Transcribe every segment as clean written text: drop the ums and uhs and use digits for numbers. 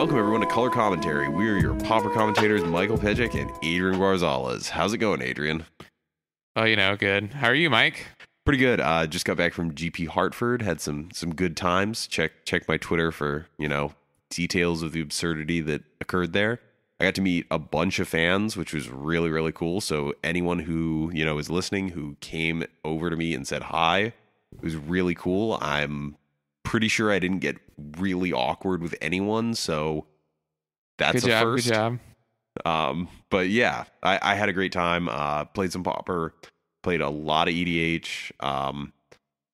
Welcome everyone to Color Commentary. We are your popper commentators, Michael Pejic and Adrian Garzales. How's it going, Adrian? Oh, you know, good. How are you, Mike? Pretty good. Just got back from GP Hartford. Had some good times. Check my Twitter for, you know, details of the absurdity that occurred there. I got to meet a bunch of fans, which was really, really cool. So anyone who, you know, is listening, who came over to me and said hi, it was really cool. I'm pretty sure I didn't get really awkward with anyone, so that's a first. Good job. But yeah, I had a great time. Played some popper, played a lot of EDH.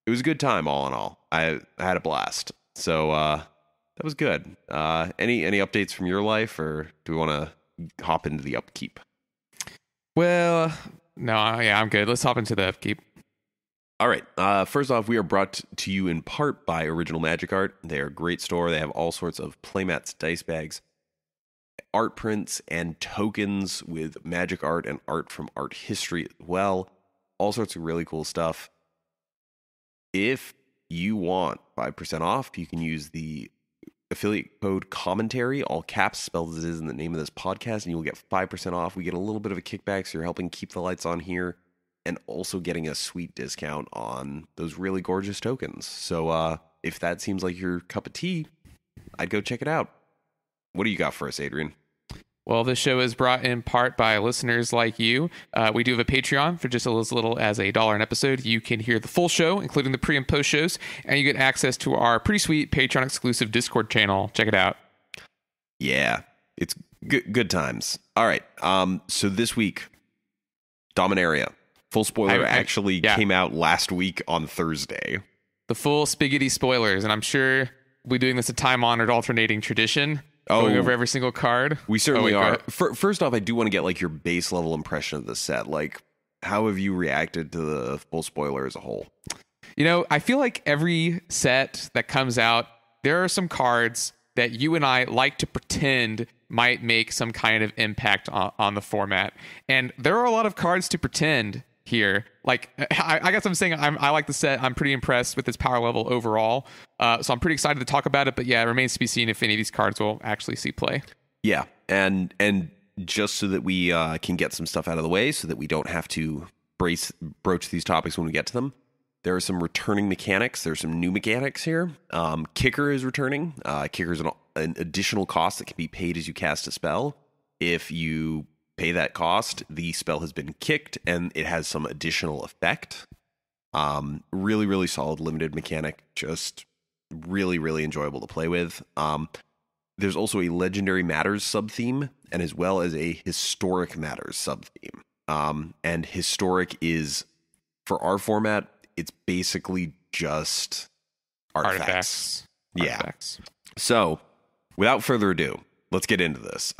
It was a good time, all in all. I had a blast. So that was good. Any updates from your life, or do we want to hop into the upkeep? Well, no, yeah, I'm good. Let's hop into the upkeep. All right. First off, we are brought to you in part by Original Magic Art. They are a great store. They have all sorts of playmats, dice bags, art prints, and tokens with magic art and art from art history as well. All sorts of really cool stuff. If you want 5% off, you can use the affiliate code COMMENTARY, all caps, spelled as is in the name of this podcast, and you will get 5% off. We get a little bit of a kickback, so you're helping keep the lights on here, and also getting a sweet discount on those really gorgeous tokens. So if that seems like your cup of tea, I'd go check it out. What do you got for us, Adrian? Well, this show is brought in part by listeners like you. We do have a Patreon for just as little as $1 an episode. You can hear the full show, including the pre and post shows, and you get access to our pretty sweet Patreon exclusive Discord channel. Check it out. Yeah, it's good times. All right. So this week, Dominaria. Full spoiler came out last week on Thursday. The full spiggity spoilers, and I'm sure we're doing this a time-honored alternating tradition. Oh, going over every single card. We certainly are. First off, I do want to get like your base level impression of the set. Like, how have you reacted to the full spoiler as a whole? You know, I feel like every set that comes out, there are some cards that you and I like to pretend might make some kind of impact on the format, and there are a lot of cards to pretend here. Like, I guess I'm saying I like the set. I'm pretty impressed with its power level overall. So I'm pretty excited to talk about it. But yeah, it remains to be seen if any of these cards will actually see play. Yeah. And just so that we can get some stuff out of the way so that we don't have to broach these topics when we get to them, there are some returning mechanics. There's some new mechanics here. Kicker is returning. Kicker is an additional cost that can be paid as you cast a spell. If you pay that cost, the spell has been kicked, and it has some additional effect. Really, really solid limited mechanic. Just really, really enjoyable to play with. There's also a Legendary Matters sub-theme, and as well as a Historic Matters sub-theme. And Historic is, for our format, it's basically just artifacts. So, without further ado, let's get into this.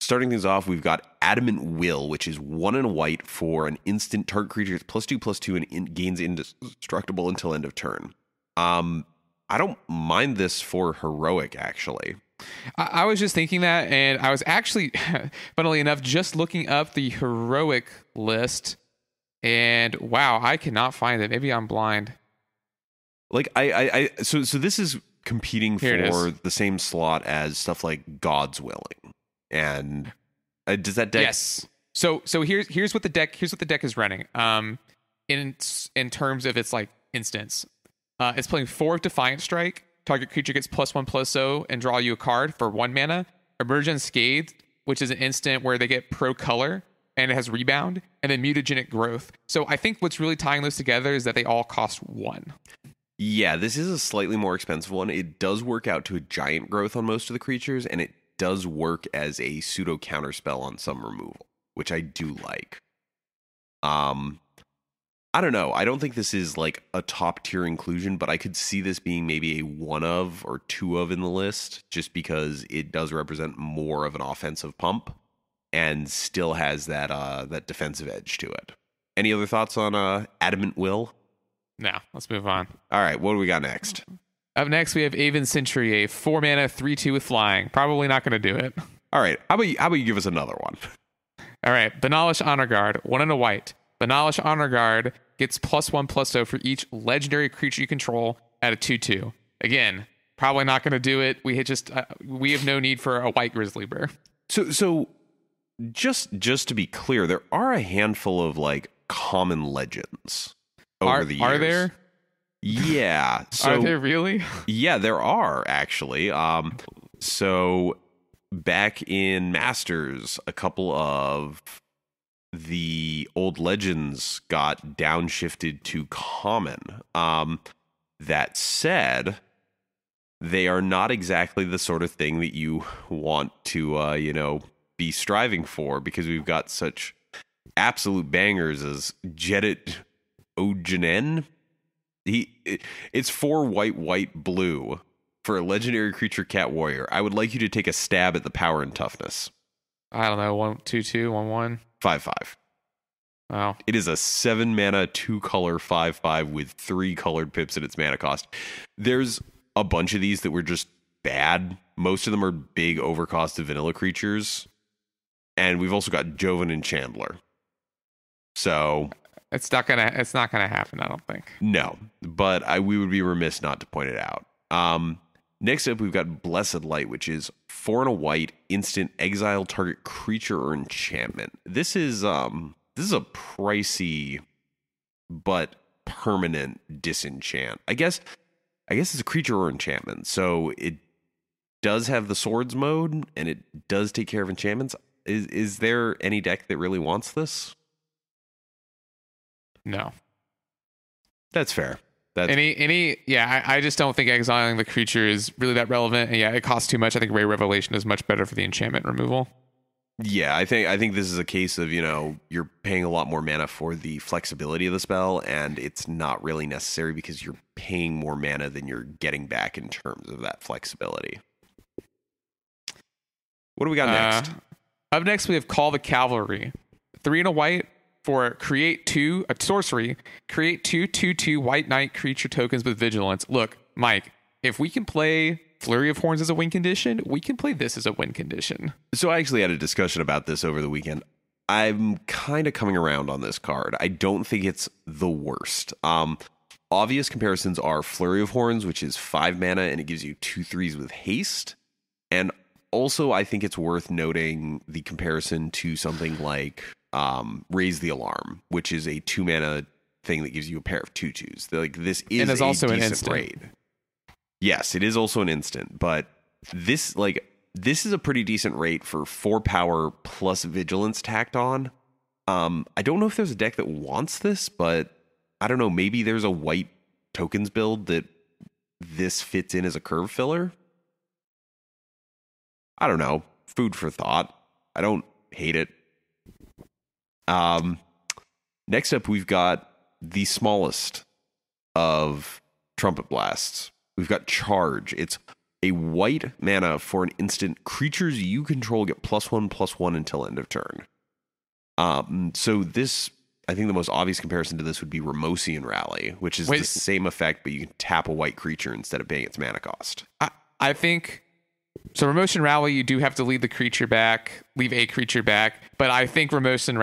Starting things off, we've got Adamant Will, which is 1 and white for an instant. Target creature is +2/+2 and gains indestructible until end of turn. I don't mind this for heroic, actually. I was just thinking that, and I was actually, funnily enough, just looking up the heroic list, and wow, I cannot find it. Maybe I'm blind. Like so this is competing for the same slot as stuff like God's Willing. And does that deck? Yes. So here's what the deck is running. In terms of its like instance, it's playing 4 Defiant Strike. Target creature gets +1/+0 and draw you a card for 1 mana. Emerge Unscathed, which is an instant where they get pro color and it has rebound, and then Mutagenic Growth. So I think what's really tying those together is that they all cost 1. Yeah, this is a slightly more expensive one. It does work out to a giant growth on most of the creatures, and it does work as a pseudo counter spell on some removal, which I do like. I don't know. I don't think this is like a top tier inclusion, but I could see this being maybe a 1 of or 2 of in the list, just because it does represent more of an offensive pump and still has that that defensive edge to it. Any other thoughts on Adamant Will? No, let's move on. All right, what do we got next? Up next, we have Aven Century, a 4 mana, 3/2 with flying. Probably not going to do it. All right. How about you give us another one? All right. Benalish Honor Guard, 1 and a white. Benalish Honor Guard gets +1/+0 for each legendary creature you control at a 2/2. Again, Probably not going to do it. We have no need for a white grizzly bear. So just to be clear, there are a handful of like common legends over the years. Are there? Yeah. So, are there really? Yeah, there are actually. So back in Masters, a couple of the old legends got downshifted to common. That said, they are not exactly the sort of thing that you want to, be striving for, because we've got such absolute bangers as Jedit Ojanen. It's 4 white, blue for a legendary creature cat warrior. I would like you to take a stab at the power and toughness. I don't know, 1/2/2, 1/1. 5/5. Wow. It is a 7 mana, 2 color, 5/5 with 3 colored pips in its mana cost. There's a bunch of these that were just bad. Most of them are big overcost of vanilla creatures. And we've also got Joven and Chandler. So it's not gonna happen, I don't think. No, but we would be remiss not to point it out. Next up, we've got Blessed Light, which is 4 and a white, instant, exile target creature or enchantment. This is a pricey but permanent disenchant. I guess it's a creature or enchantment, so it does have the swords mode, and it does take care of enchantments. Is there any deck that really wants this? No. That's fair. I just don't think exiling the creature is really that relevant. And yeah, it costs too much. I think Ray Revelation is much better for the enchantment removal. Yeah, I think this is a case of, you're paying a lot more mana for the flexibility of the spell, and it's not really necessary because you're paying more mana than you're getting back in terms of that flexibility. What do we got next? Up next, we have Call the Cavalry. 3 and a white. For create 2/2 white knight creature tokens with vigilance. Look, Mike, if we can play Flurry of Horns as a win condition, we can play this as a win condition. So I actually had a discussion about this over the weekend. I'm kind of coming around on this card. I don't think it's the worst. Obvious comparisons are Flurry of Horns, which is 5 mana, and it gives you 2/3s with haste. And also, I think it's worth noting the comparison to something like Raise the Alarm, which is a 2 mana thing that gives you a pair of 2/2s. This is also an instant raid. Yes, it is also an instant, but this is a pretty decent rate for 4 power plus vigilance tacked on. I don't know if there's a deck that wants this, but I don't know. Maybe there's a white tokens build that this fits in as a curve filler. I don't know. Food for thought. I don't hate it. Next up, we've got the smallest of trumpet blasts. We've got Charge. It's a white mana for an instant. Creatures you control get +1/+1 until end of turn. So this, I think the most obvious comparison to this would be Ramosian Rally, which is the same effect, but you can tap a white creature instead of paying its mana cost. I think. So Ramosian Rally, you do have to leave a creature back. But I think Ramosian,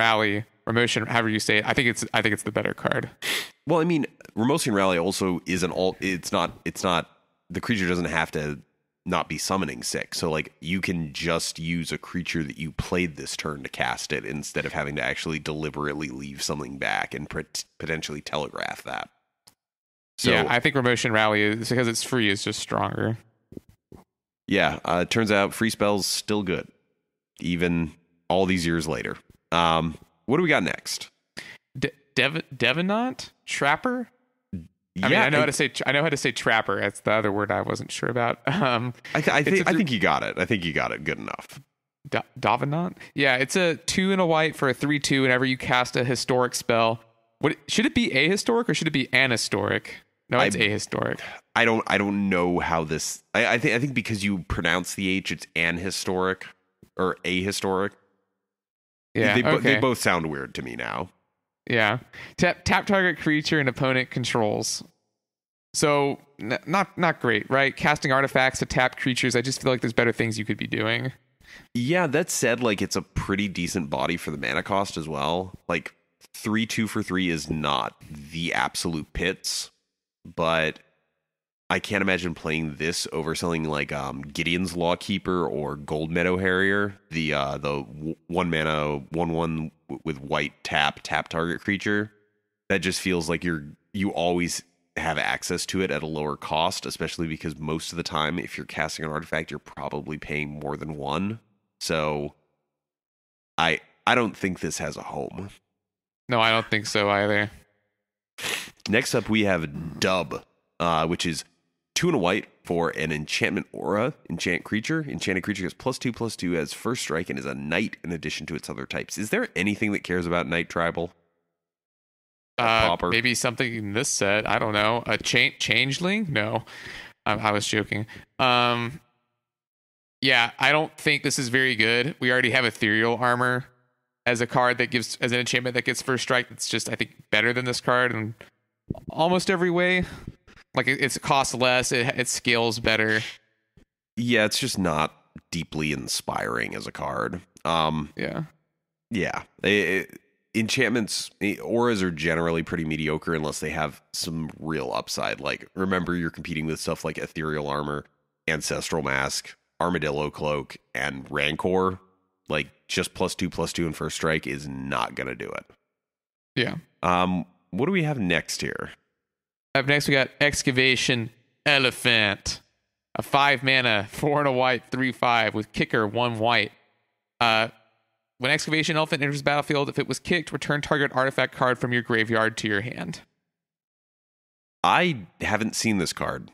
however you say it, I think it's the better card. Well, I mean, Ramosian Rally also is an all. It's not the creature doesn't have to not be summoning 6. So you can just use a creature that you played this turn to cast it instead of having to actually deliberately leave something back and potentially telegraph that. So, yeah, I think Ramosian Rally is, because it's free, is just stronger. Yeah, turns out free spells still good, even all these years later. What do we got next? Devenant Trapper. Yeah, I know how to say Trapper. That's the other word I wasn't sure about. I think you got it. I think you got it good enough. Davenant. Yeah, it's a 2 and a white for a 3/2. Whenever you cast a historic spell, should it be ahistoric or should it be anhistoric? No, it's ahistoric. I don't know how this. I think because you pronounce the H, it's anhistoric or ahistoric. Yeah, they both sound weird to me now. Yeah, tap target creature an opponent controls. So not great, right? Casting artifacts to tap creatures. I just feel like there's better things you could be doing. Yeah, that said, it's a pretty decent body for the mana cost as well. 3/2 for 3 is not the absolute pits. But I can't imagine playing this over something like Gideon's Lawkeeper or Gold Meadow Harrier, the one mana 1/1 with white tap target creature. That just feels like you always have access to it at a lower cost, especially because most of the time, if you're casting an artifact, you're probably paying more than one. So, I don't think this has a home. No, I don't think so either. Next up, we have Dub, which is 2 and a white for an enchantment aura. Enchant creature. Enchanted creature gets +2/+2 as first strike and is a knight in addition to its other types. Is there anything that cares about knight tribal? Maybe something in this set. I don't know. A changeling? No, I was joking. Yeah, I don't think this is very good. We already have Ethereal Armor as a card that gives as an enchantment that gets first strike. It's just, I think, better than this card in almost every way. Like, it costs less. It scales better. Yeah, it's just not deeply inspiring as a card. Yeah. Enchantments, auras are generally pretty mediocre unless they have some real upside. Like, remember, you're competing with stuff like Ethereal Armor, Ancestral Mask, Armadillo Cloak, and Rancor. Like, just +2/+2 and first strike is not going to do it. Yeah. What do we have next here? Up next, we got Excavation Elephant. A 5 mana, 4 and a white, 3/5 with kicker, 1 white. When Excavation Elephant enters the battlefield, if it was kicked, return target artifact card from your graveyard to your hand. I haven't seen this card.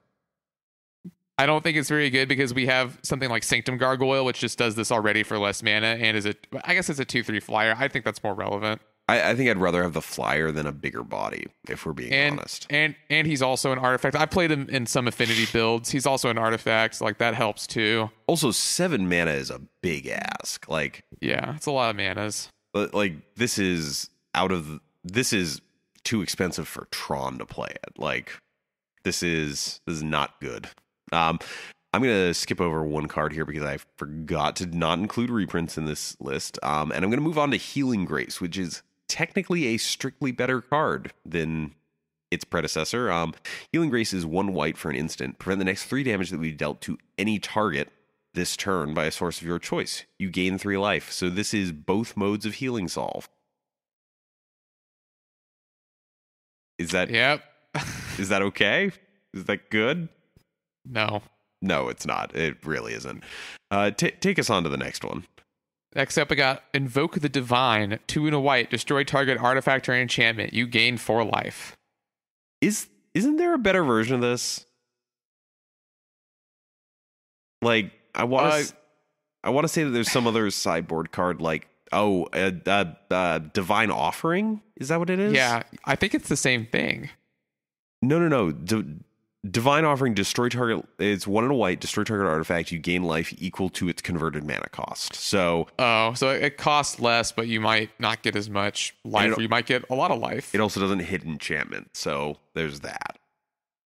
I don't think it's very good because we have something like Sanctum Gargoyle, which just does this already for less mana, and I guess it's a 2/3 flyer. I think that's more relevant. I think I'd rather have the flyer than a bigger body, if we're being honest. And he's also an artifact. I played him in some affinity builds. He's also an artifact, so like that helps too. Also, 7 mana is a big ask. Like, yeah, it's a lot of manas. But like, this is too expensive for Tron to play it. Like, this is not good. I'm going to skip over one card here because I forgot to not include reprints in this list. And I'm going to move on to Healing Grace, which is technically a strictly better card than its predecessor. Healing Grace is 1 white for an instant. Prevent the next 3 damage that we dealt to any target this turn by a source of your choice. You gain 3 life. So this is both modes of Healing Solve. Is that... Yep. Is that okay? Is that good? No, it's not. It really isn't. Take us on to the next one. Next up, I got Invoke the Divine, 2 and a white, destroy target artifact or enchantment. You gain 4 life. Isn't there a better version of this? Like, I want to say that there's some other sideboard card like, Divine Offering? Is that what it is? Yeah, I think it's the same thing. No. Divine Offering, destroy target. It's 1 and a white, destroy target artifact. You gain life equal to its converted mana cost. So it costs less, but you might not get as much life, or you might get a lot of life. It also doesn't hit enchantment, so there's that.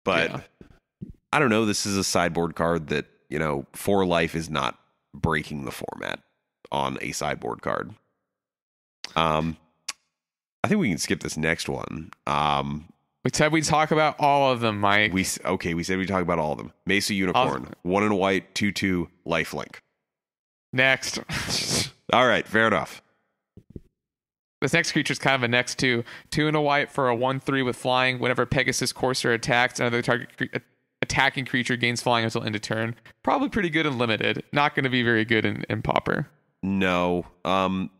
But yeah. I don't know. This is a sideboard card that 4 life is not breaking the format on a sideboard card. I think we can skip this next one. We said we talk about all of them, Mike. We said we talk about all of them. Mesa Unicorn, 1 and a white, 2/2, lifelink. Next. All right, fair enough. This next creature is kind of a next two. 2 and a white for a 1/3 with flying. Whenever Pegasus Courser attacks, another target attacking creature gains flying until end of turn. Probably pretty good in limited. Not going to be very good in Pauper. No.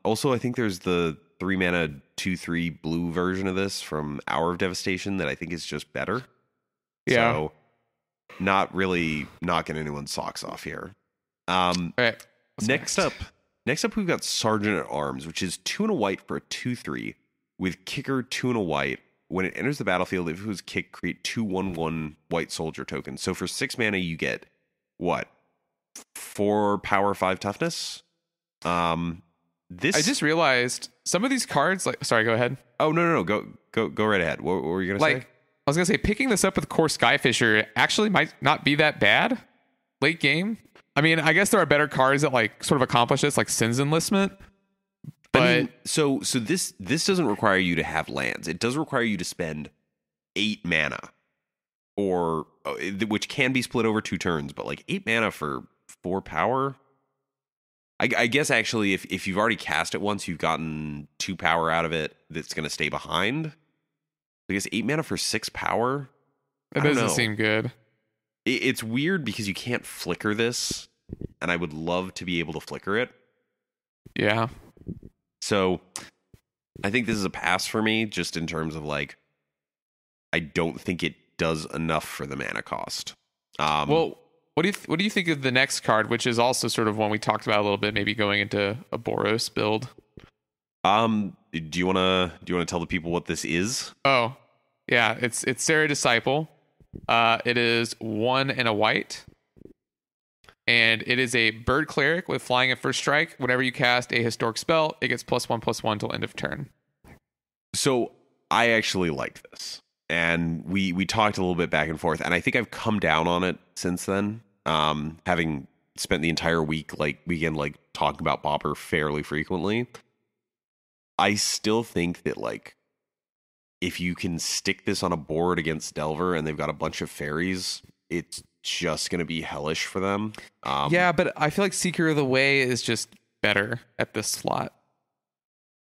Also, I think there's the 3 mana 2/3 blue version of this from Hour of Devastation that I think is just better. Yeah. So not really knocking anyone's socks off here. All right. Next up we've got Sergeant at Arms, which is 2 and a white for a 2/3 with kicker, 2 and a white. When it enters the battlefield, if it was kicked, create 2/1/1 white soldier tokens. So for 6 mana you get what? 4 power, 5 toughness? I just realized some of these cards, like, sorry, go ahead. Oh, no. Go right ahead. What were you going to say? I was going to say, picking this up with Core Skyfisher actually might not be that bad late game. I mean, I guess there are better cards that, like, sort of accomplish this, like Sin's Enlistment. But I mean, so this doesn't require you to have lands. It does require you to spend 8 mana or which can be split over two turns, but like 8 mana for 4 power. I guess actually, if you've already cast it once, you've gotten 2 power out of it that's going to stay behind. I guess 8 mana for 6 power. That doesn't seem good. It's weird because you can't flicker this, and I would love to be able to flicker it. Yeah. So I think this is a pass for me, just in terms of like, I don't think it does enough for the mana cost. Well, what do you think of the next card, which is also sort of one we talked about a little bit, maybe going into a Boros build? Do you wanna tell the people what this is? Oh, yeah, it's Serra Disciple. It is 1 and a white, and it is a bird cleric with flying at first strike. Whenever you cast a historic spell, it gets +1/+1 till end of turn. So I actually like this, and we talked a little bit back and forth, and I think I've come down on it since then. Having spent the entire weekend talking about Bopper fairly frequently, I still think that like, if you can stick this on a board against Delver and they've got a bunch of fairies, it's just going to be hellish for them. Yeah, but I feel like Seeker of the Way is just better at this slot.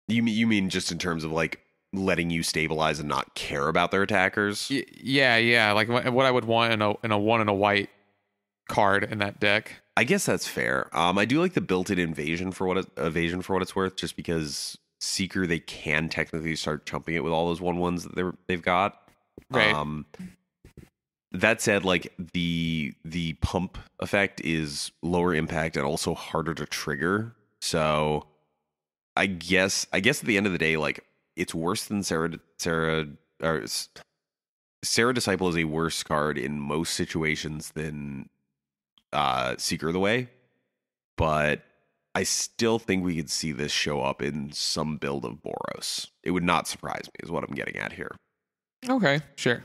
You mean just in terms of like letting you stabilize and not care about their attackers? Yeah. Like what I would want in a 1 and a white card in that deck. I guess that's fair. I do like the built-in evasion for what it's worth, just because Seeker, they can technically start chumping it with all those 1/1s that they've got. Right. That said, like the pump effect is lower impact and also harder to trigger. So I guess at the end of the day, like it's worse than Serra Disciple is a worse card in most situations than Seeker of the Way, but I still think we could see this show up in some build of Boros. It would not surprise me, is what I'm getting at here. Okay, sure.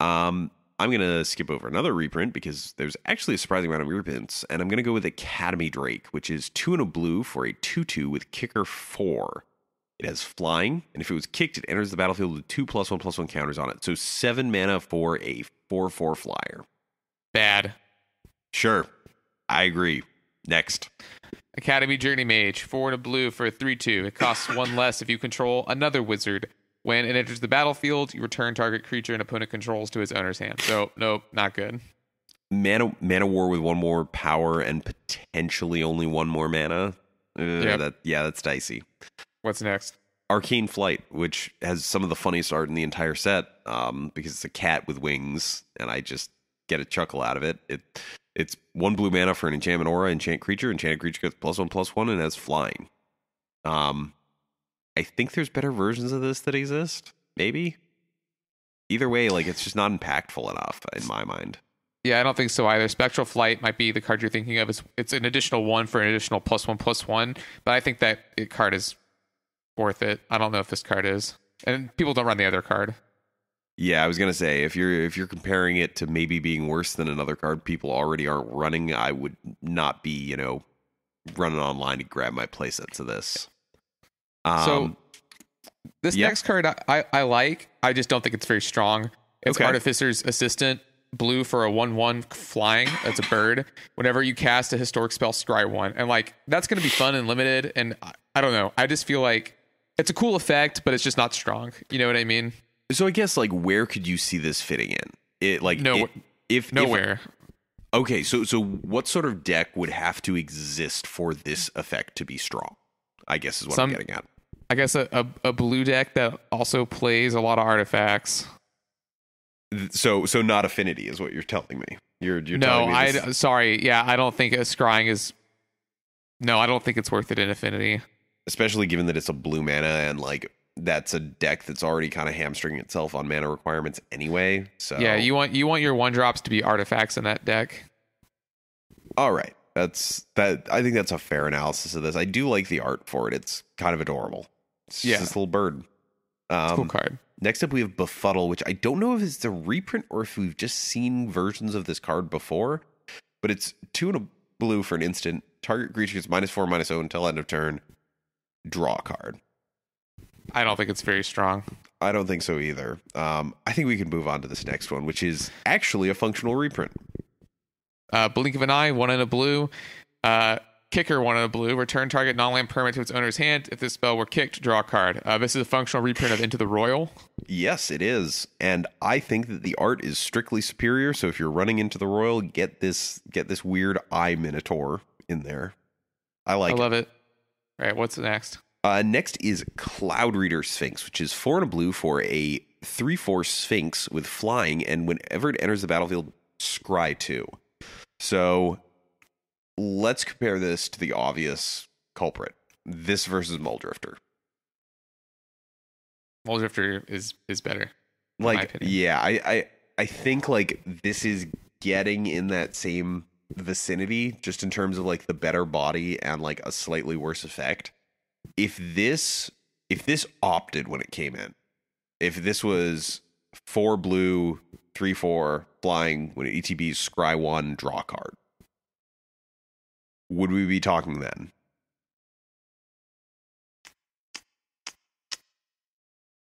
I'm going to skip over another reprint because there's actually a surprising amount of reprints, and I'm going to go with Academy Drake, which is 2 and a blue for a 2/2 with kicker 4. It has flying, and if it was kicked, it enters the battlefield with 2 +1/+1 counters on it. So 7 mana for a 4/4 flyer. Bad. Sure. I agree. Next. Academy Journey Mage, 4 and a blue for a 3/2. It costs 1 less if you control another wizard. When it enters the battlefield, you return target creature an opponent controls to his owner's hand. So, nope, not good. Mana war with 1 more power and potentially only 1 more mana. Yep. That's dicey. What's next? Arcane Flight, which has some of the funniest art in the entire set, because it's a cat with wings, and I just get a chuckle out of it. It's 1 blue mana for an enchantment aura, enchant creature. Enchanted creature gets +1/+1 and has flying. I think there's better versions of this that exist. Maybe. Either way, like it's just not impactful enough in my mind. Yeah, I don't think so either. Spectral Flight might be the card you're thinking of. It's an additional 1 for an additional +1/+1, but I think that card is worth it. I don't know if this card is, and people don't run the other card. Yeah, I was going to say, if you're comparing it to maybe being worse than another card people already aren't running, I would not be, running online to grab my playsets of this. Next card I like. I just don't think it's very strong. It's okay. Artificer's Assistant, blue for a 1/1 flying. That's a bird. Whenever you cast a historic spell, scry 1. And like that's going to be fun and limited. And I don't know. I just feel like it's a cool effect, but it's just not strong. You know what I mean? So I guess like where could you see this fitting in? Nowhere. Okay, so what sort of deck would have to exist for this effect to be strong? I guess is what I'm getting at. I guess a blue deck that also plays a lot of artifacts. So not Affinity is what you're telling me. You're telling me this. I don't think scrying is. No, I don't think it's worth it in Affinity, especially given that it's a 1 blue mana and like. That's a deck that's already kind of hamstringing itself on mana requirements anyway. So yeah, you want your 1-drops to be artifacts in that deck. All right. I think that's a fair analysis of this. I do like the art for it. It's kind of adorable. It's just this little bird. It's a cool card. Next up, we have Befuddle, which I don't know if it's a reprint or if we've just seen versions of this card before, but it's 2 and a blue for an instant. Target creature gets -4/-0 until end of turn. Draw a card. I don't think it's very strong. I don't think so either. I think we can move on to this next one, which is actually a functional reprint. Blink of an eye, 1 and a blue. Kicker 1 and a blue. Return target non-land permanent to its owner's hand. If this spell were kicked, draw a card. This is a functional reprint of Into the Royal. Yes, it is. And I think that the art is strictly superior. So if you're running Into the Royal, get this weird eye minotaur in there. I love it. All right, what's next? Next is Cloud Reader Sphinx, which is 4 and a blue for a 3/4 Sphinx with flying, and whenever it enters the battlefield, scry 2. So let's compare this to the obvious culprit. This versus Muldrifter. Muldrifter is better. Like, yeah, I think like this is getting in that same vicinity, just in terms of like the better body and like a slightly worse effect. If this opted when it came in, if this was 4 blue, 3/4 flying, when it ETBs, scry 1, draw card, would we be talking then?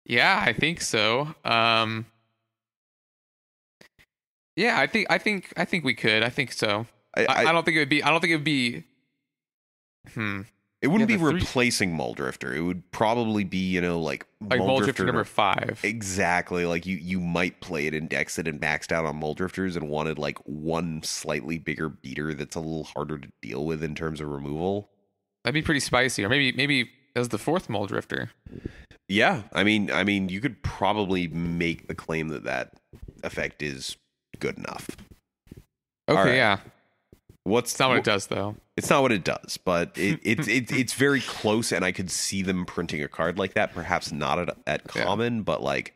Yeah, I think so. Yeah, I think we could. I think so. I don't think it would be. I don't think it would be. It wouldn't be replacing Muldrifter. It would probably be, you know, like Muldrifter number 5. Exactly. Like you might play it and dex it and maxed out on Muldrifters and wanted like one slightly bigger beater that's a little harder to deal with in terms of removal. That'd be pretty spicy. Or maybe as the 4th Muldrifter. Yeah, I mean, you could probably make the claim that effect is good enough. Okay, right. Yeah. It's not what it does, though. It's not what it does, but it's very close, and I could see them printing a card like that. Perhaps not at common, yeah. But like,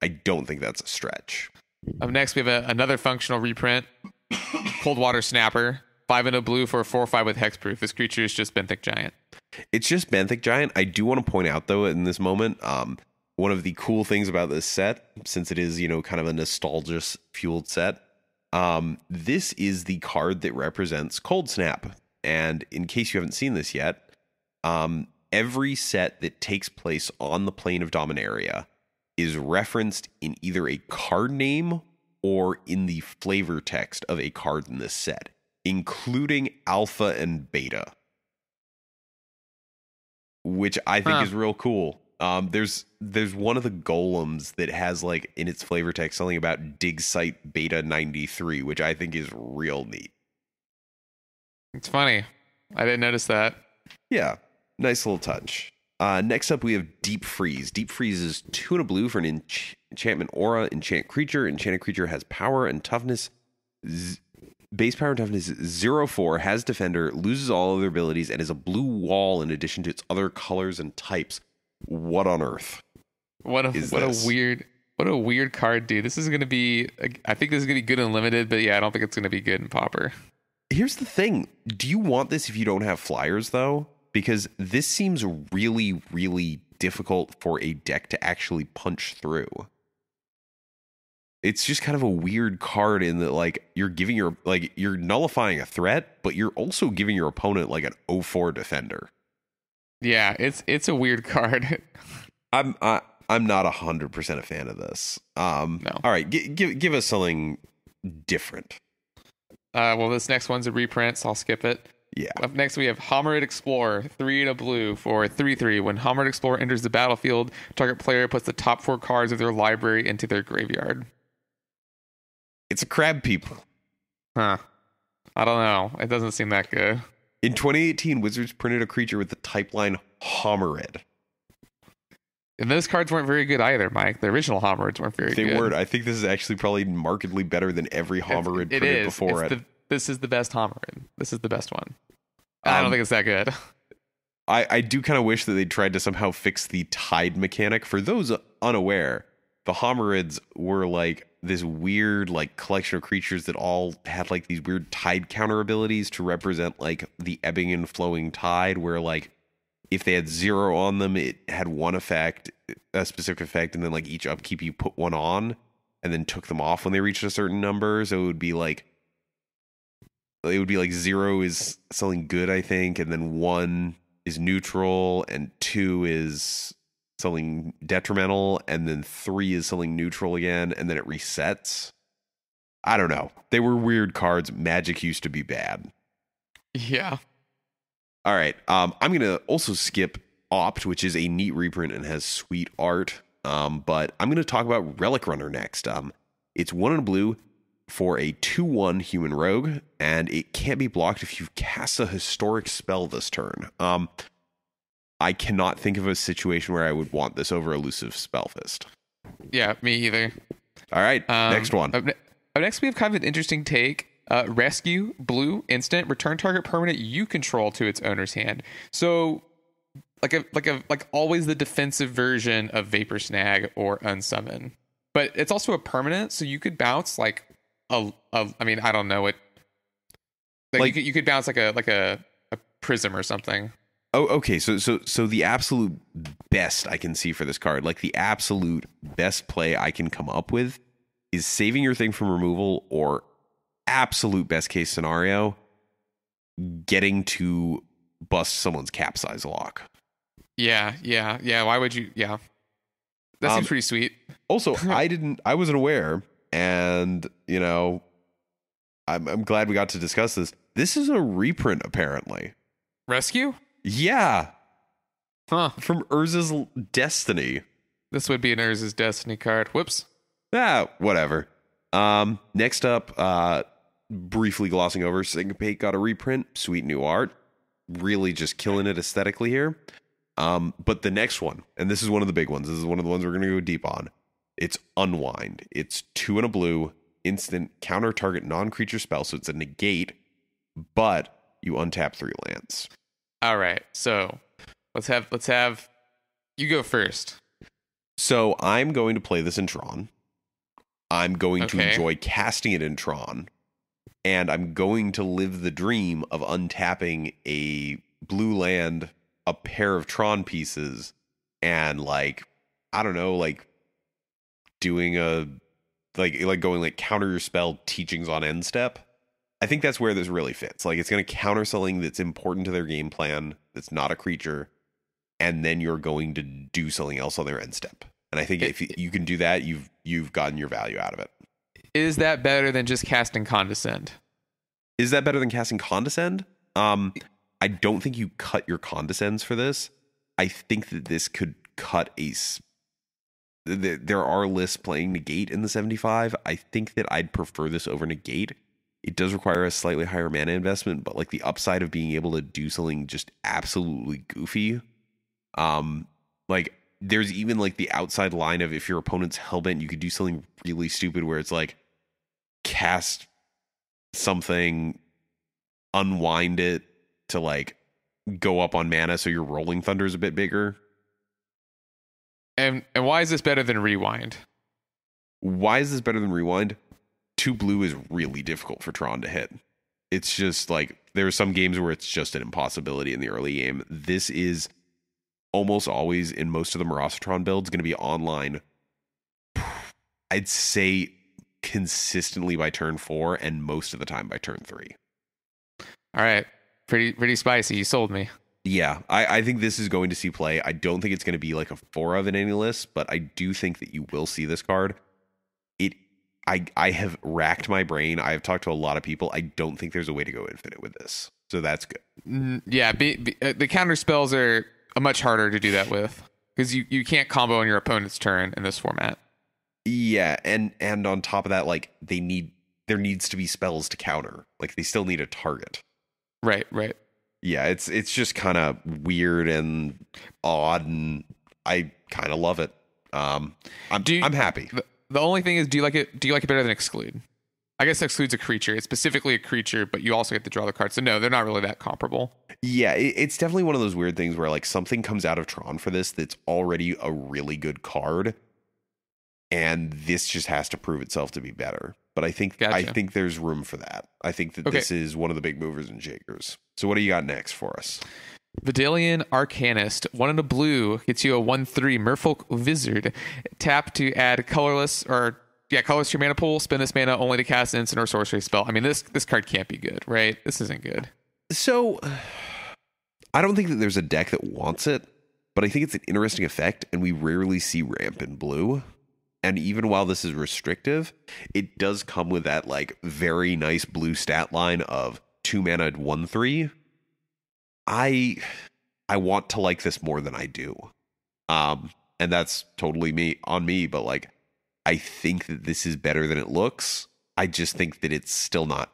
I don't think that's a stretch. Up next, we have another functional reprint, Cold Water Snapper, 5 and a blue for a 4/5 with hexproof. This creature is just Benthic Giant. It's just Benthic Giant. I do want to point out, though, in this moment, one of the cool things about this set, since it is, you know, kind of a nostalgia-fueled set. This is the card that represents Cold Snap, and in case you haven't seen this yet, every set that takes place on the plane of Dominaria is referenced in either a card name or in the flavor text of a card in this set, including Alpha and Beta, which I think is real cool. There's one of the golems that has like in its flavor text something about dig site beta 93, which I think is real neat. It's funny. I didn't notice that. Yeah. Nice little touch. Next up, we have Deep Freeze. Deep Freeze is 2 and a blue for an enchantment aura. Enchant creature. Enchanted creature has power and toughness. Base power and toughness is 0/4, has defender, loses all other abilities, and is a blue wall in addition to its other colors and types. What on earth? What a weird card, dude. This is going to be, I think this is going to be good in limited, but yeah, I don't think it's going to be good in Pauper. Here's the thing. Do you want this if you don't have flyers, though? Because this seems really, really difficult for a deck to actually punch through. It's just kind of a weird card in that, like, you're nullifying a threat, but you're also giving your opponent like an 0/4 defender. Yeah, it's a weird card. I'm not 100% a fan of this. No. All right, give us something different. Well, this next one's a reprint, so I'll skip it. Yeah. Up next, we have Homarid Explorer, 3 and a blue for 3/3. When Homarid Explorer enters the battlefield, target player puts the top 4 cards of their library into their graveyard. It's a crab people. Huh. I don't know. It doesn't seem that good. In 2018, Wizards printed a creature with the type line Homarid. And those cards weren't very good either, Mike. The original Homerids weren't very good. They weren't. I think this is actually probably markedly better than every Homarid printed before it. This is the best Homarid. This is the best one. I don't think it's that good. I do kind of wish that they tried to somehow fix the tide mechanic. For those unaware, the Homerids were like this weird like collection of creatures that all had like these weird tide counter abilities to represent like the ebbing and flowing tide, where like if they had 0 on them, it had one effect, a specific effect, and then like each upkeep you put one on and then took them off when they reached a certain number. So it would be like 0 is something good, I think, and then 1 is neutral and 2 is selling detrimental, and then 3 is selling neutral again, and then it resets. I don't know. They were weird cards. Magic used to be bad. Yeah. All right. I'm going to also skip Opt, which is a neat reprint and has sweet art. But I'm going to talk about Relic Runner next. It's 1 and a blue for a 2/1 human rogue, and it can't be blocked if you cast a historic spell this turn. I cannot think of a situation where I would want this over Elusive Spellfist. Yeah, me either. All right. Next one. Up next, we have kind of an interesting take. Rescue, blue, instant, return target permanent you control to its owner's hand. So, like always the defensive version of Vapor Snag or Unsummon, but it's also a permanent, so you could bounce like a I mean, I don't know it. Like you could bounce like a prism or something. Oh, okay. So the absolute best I can see for this card, like the absolute best play I can come up with, is saving your thing from removal, or absolute best case scenario, getting to bust someone's Capsize Lock. Yeah. Why would you? Yeah. That seems pretty sweet. Also, I wasn't aware, and you know, I'm glad we got to discuss this. This is a reprint, apparently. Rescue? Yeah. Huh. From Urza's Destiny. This would be an Urza's Destiny card. Whoops. Ah, whatever. Next up, briefly glossing over, Syncopate got a reprint. Sweet new art. Really just killing it aesthetically here. But the next one, and this is one of the big ones. This is one of the ones we're going to go deep on. It's Unwind. It's 2 and a blue, instant, counter target non-creature spell. So it's a negate, but you untap 3 lands. All right. So let's have you go first. So I'm going to play this in Tron. I'm going to enjoy casting it in Tron, and I'm going to live the dream of untapping a blue land, a pair of Tron pieces, and doing a going counter your spell teachings on end step. I think that's where this really fits. Like, it's going to counter something that's important to their game plan, that's not a creature, and then you're going to do something else on their end step. And I think if you can do that, you've gotten your value out of it. Is that better than just casting Condescend? Is that better than casting Condescend? I don't think you cut your Condescends for this. I think that this could cut a... There are lists playing Negate in the 75. I think that I'd prefer this over Negate. It does require a slightly higher mana investment, but like the upside of being able to do something just absolutely goofy. There's even like the outside line of, if your opponent's hellbent, you could do something really stupid where it's like cast something, unwind it to like go up on mana, so your Rolling Thunder is a bit bigger. And why is this better than Rewind? 2 blue is really difficult for Tron to hit. It's just like, there are some games where it's just an impossibility in the early game. This is almost always, in most of the Marasatron builds, going to be online, I'd say consistently by turn 4, and most of the time by turn 3. All right. Pretty spicy. You sold me. Yeah. I think this is going to see play. I don't think it's going to be like a 4-of in any list, but I do think that you will see this card. I have racked my brain. I have talked to a lot of people. I don't think there's a way to go infinite with this. So that's good. Yeah. The counter spells are much harder to do that with, because you can't combo on your opponent's turn in this format. Yeah, and on top of that, like, there needs to be spells to counter. Like, they still need a target. Right. Yeah, it's just kind of weird and odd, and I kind of love it. I'm happy. The only thing is, do you like it better than Exclude? I guess Exclude's a creature. It's specifically a creature, but you also get to draw the card. So no, they're not really that comparable. Yeah, it's definitely one of those weird things where like something comes out of Tron for this that's already a really good card, and this just has to prove itself to be better. But I think I think there's room for that. I think that this is one of the big movers and shakers. So what do you got next for us? Vidallion Arcanist, 1 and a blue, gets you a 1/3 Merfolk Wizard. Tap to add colorless to your mana pool. Spend this mana only to cast an instant or sorcery spell. I mean, this card can't be good, right? This isn't good. So I don't think that there's a deck that wants it. but I think it's an interesting effect, and we rarely see ramp in blue. And even while this is restrictive, it does come with that like very nice blue stat line of 2 mana 1/3. I want to like this more than I do. And that's totally on me, but like I think that this is better than it looks. I just think that it's still not,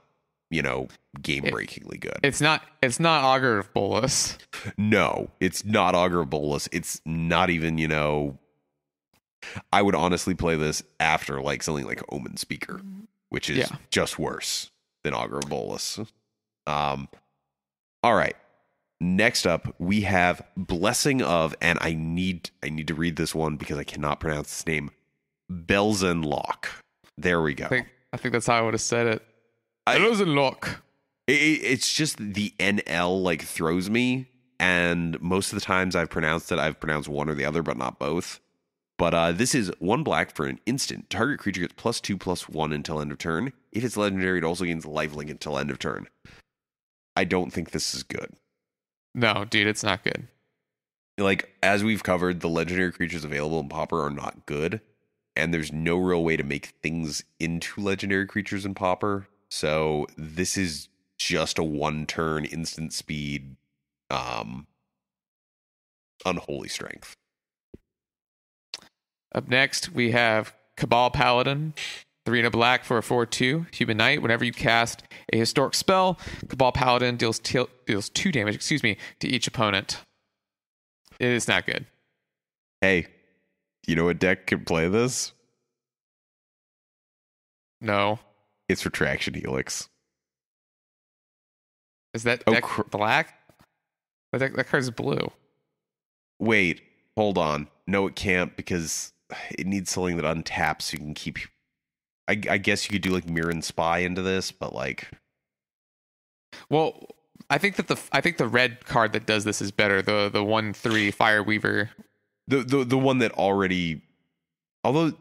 you know, game-breakingly good. It's not Augur of Bolas. No, it's not Augur of Bolas. It's not even, you know, I would honestly play this after like something like Omen Speaker, which is just worse than Augur of Bolas. All right. Next up, we have Blessing of, and I need to read this one because I cannot pronounce this name. Belzenlock. There we go. I think that's how I would have said it. Belzenlock. It's just the NL like throws me, and most of the times I've pronounced one or the other, but not both. But this is 1 black for an instant. Target creature gets +2/+1 until end of turn. If it's legendary, it also gains lifelink until end of turn. I don't think this is good. No, dude, it's not good. Like, as we've covered, the legendary creatures available in Pauper are not good. And there's no real way to make things into legendary creatures in Pauper. So this is just a 1-turn instant speed, unholy strength. Up next, we have Cabal Paladin, 3 and a black for a 4/2 Human Knight. Whenever you cast a historic spell, Cabal Paladin deals 2 damage. To each opponent. It is not good. Hey, you know what deck can play this? No, it's Retraction Helix. Is that deck black? That card's blue. Wait, hold on. No, it can't, because it needs something that untaps so you can keep... I guess you could do like Mirren Spy into this, but like... Well, I think the red card that does this is better. The 1/3 Fire Weaver. The one that already... Although,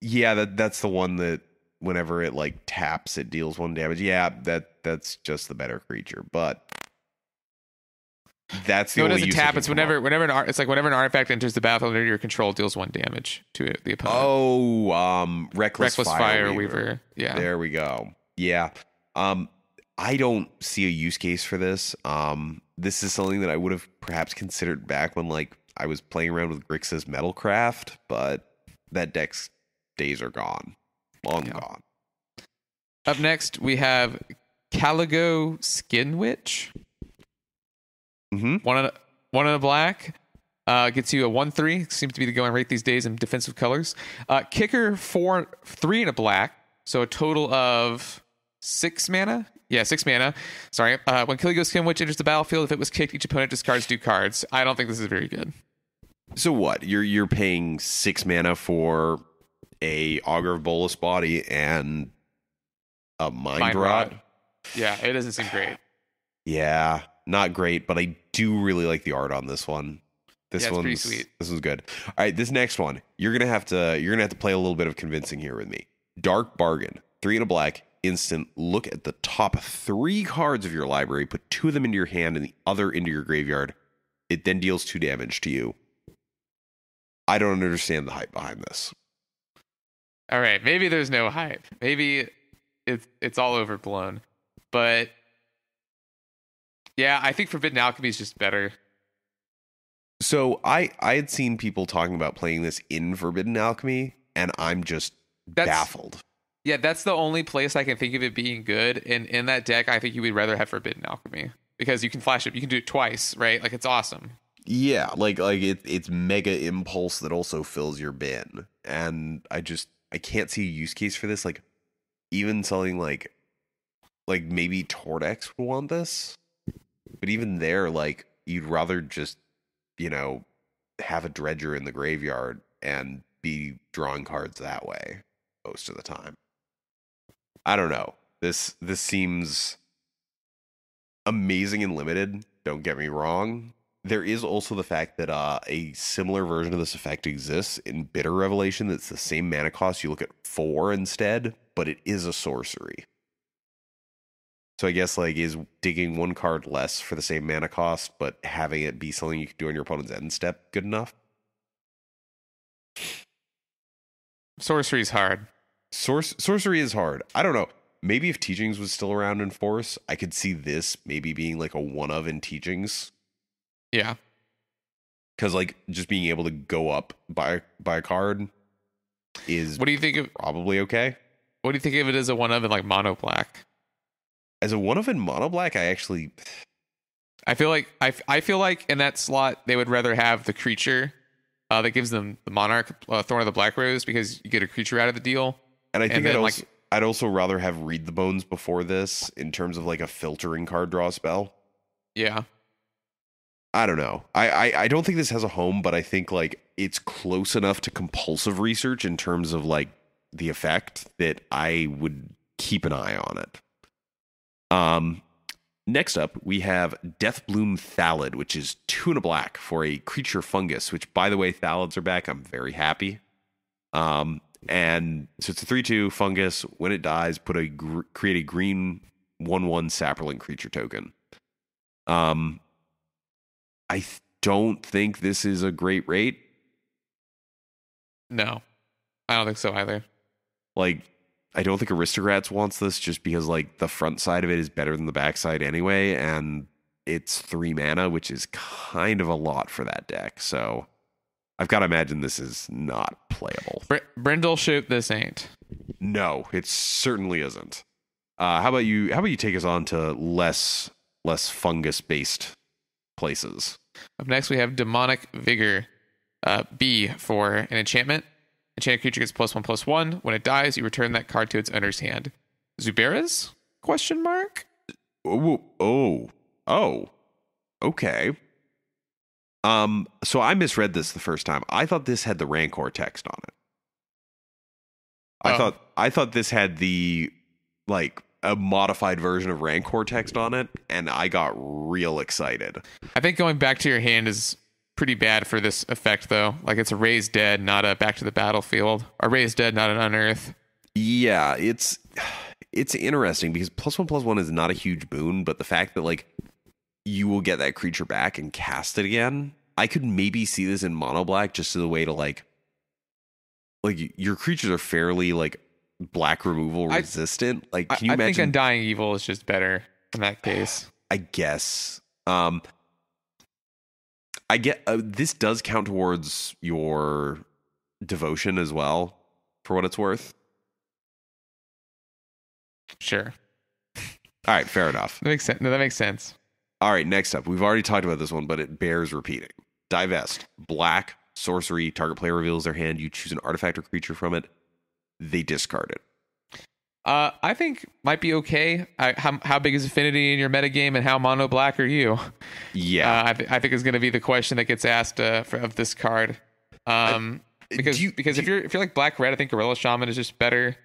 yeah, that's the one that whenever it like taps, it deals 1 damage. Yeah, that's just the better creature, but... That's the only use. It doesn't tap. It's whenever an artifact enters the battlefield under your control, deals 1 damage to the opponent. Oh, Reckless Fire Weaver. Yeah, there we go. Yeah, I don't see a use case for this. This is something that I would have perhaps considered back when like I was playing around with Grixis Metalcraft, but that deck's days are gone, long gone. Up next, we have Caligo Skin Witch. Mm-hmm. 1 and a black gets you a 1/3. Seems to be the going rate these days in defensive colors. Kicker 3 and a black, so a total of 6 mana. Yeah, 6 mana. Sorry. When Caligo Skin Witch enters the battlefield, if it was kicked, each opponent discards 2 cards. I don't think this is very good. So what? You're paying 6 mana for a Augur of Bolas body and a Mind Rot. Yeah, it doesn't seem great. Yeah. Not great, but I do really like the art on this one. It's pretty sweet. This one's good. All right, this next one, you're gonna have to play a little bit of convincing here with me. Dark Bargain, 3 and a black, instant. Look at the top 3 cards of your library, put 2 of them into your hand and the other into your graveyard. It then deals 2 damage to you. I don't understand the hype behind this. All right, maybe there's no hype. Maybe it's all overblown, but. Yeah, I think Forbidden Alchemy is just better. So I had seen people talking about playing this in Forbidden Alchemy, and I'm just baffled. Yeah, that's the only place I can think of it being good. And in that deck, I think you would rather have Forbidden Alchemy because you can flash it. You can do it twice, right? Like, it's awesome. Yeah, like it's mega impulse that also fills your bin. And I can't see a use case for this. Like, even something like maybe Tordex would want this. But even there, like, you'd rather just, you know, have a dredger in the graveyard and be drawing cards that way most of the time. I don't know. This seems amazing and limited. Don't get me wrong. There is also the fact that a similar version of this effect exists in Bitter Revelation. That's the same mana cost. You look at 4 instead, but it is a sorcery. So I guess like is digging one card less for the same mana cost, but having it be something you can do on your opponent's end step good enough? Sorcery is hard. Sorcery is hard. I don't know. Maybe if Teachings was still around in Force, I could see this maybe being like a one of in Teachings. Yeah. Because like just being able to go up by a card is what do you think of probably okay. What do you think of it as a one of in like mono black? As a one of in mono black, I feel like in that slot they would rather have the creature that gives them the Monarch Thorn of the Black Rose, because you get a creature out of the deal. And I think I'd also rather have Read the Bones before this in terms of like a filtering card draw spell. Yeah. I don't know. I don't think this has a home, but I think like it's close enough to compulsive research in terms of like the effect that I would keep an eye on it. Next up, we have Deathbloom Thalid, which is 2 and a black for a creature fungus, which, by the way, Thalids are back. I'm very happy. And so it's a 3/2 fungus. When it dies, create a green 1/1 sapperling creature token. I don't think this is a great rate. No, I don't think so either. Like, I don't think Aristocrats wants this, just because like the front side of it is better than the back side anyway, and it's 3 mana, which is kind of a lot for that deck. So I've got to imagine this is not playable. Brindleship, this ain't. No, it certainly isn't. How about you take us on to less fungus based places? Up next, we have Demonic Vigor, B for an enchantment. Enchanted creature gets +1/+1. When it dies, you return that card to its owner's hand. Zubera's? Question mark? Oh. Okay. So I misread this the first time. I thought this had the Rancor text on it. I thought this had the like a modified version of Rancor text on it, and I got real excited. I think going back to your hand is pretty bad for this effect, though. Like, it's a raised dead, not a back to the battlefield. A raised dead, not an unearth. Yeah, it's interesting, because +1/+1 is not a huge boon, but the fact that like you will get that creature back and cast it again, I could maybe see this in mono black, just as a way to like your creatures are fairly like black removal resistant. Like, can you imagine? I think Undying Evil is just better in that case. I guess. I get this does count towards your devotion as well, for what it's worth. Sure. All right, fair enough. That makes sense. No, that makes sense. All right, next up, we've already talked about this one, but it bears repeating. Divest, black, sorcery. Target player reveals their hand. You choose an artifact or creature from it. They discard it. I think might be okay. How big is affinity in your metagame, and how mono black are you? Yeah, I think is going to be the question that gets asked of this card. Because if you're like black red, I think Gorilla Shaman is just better.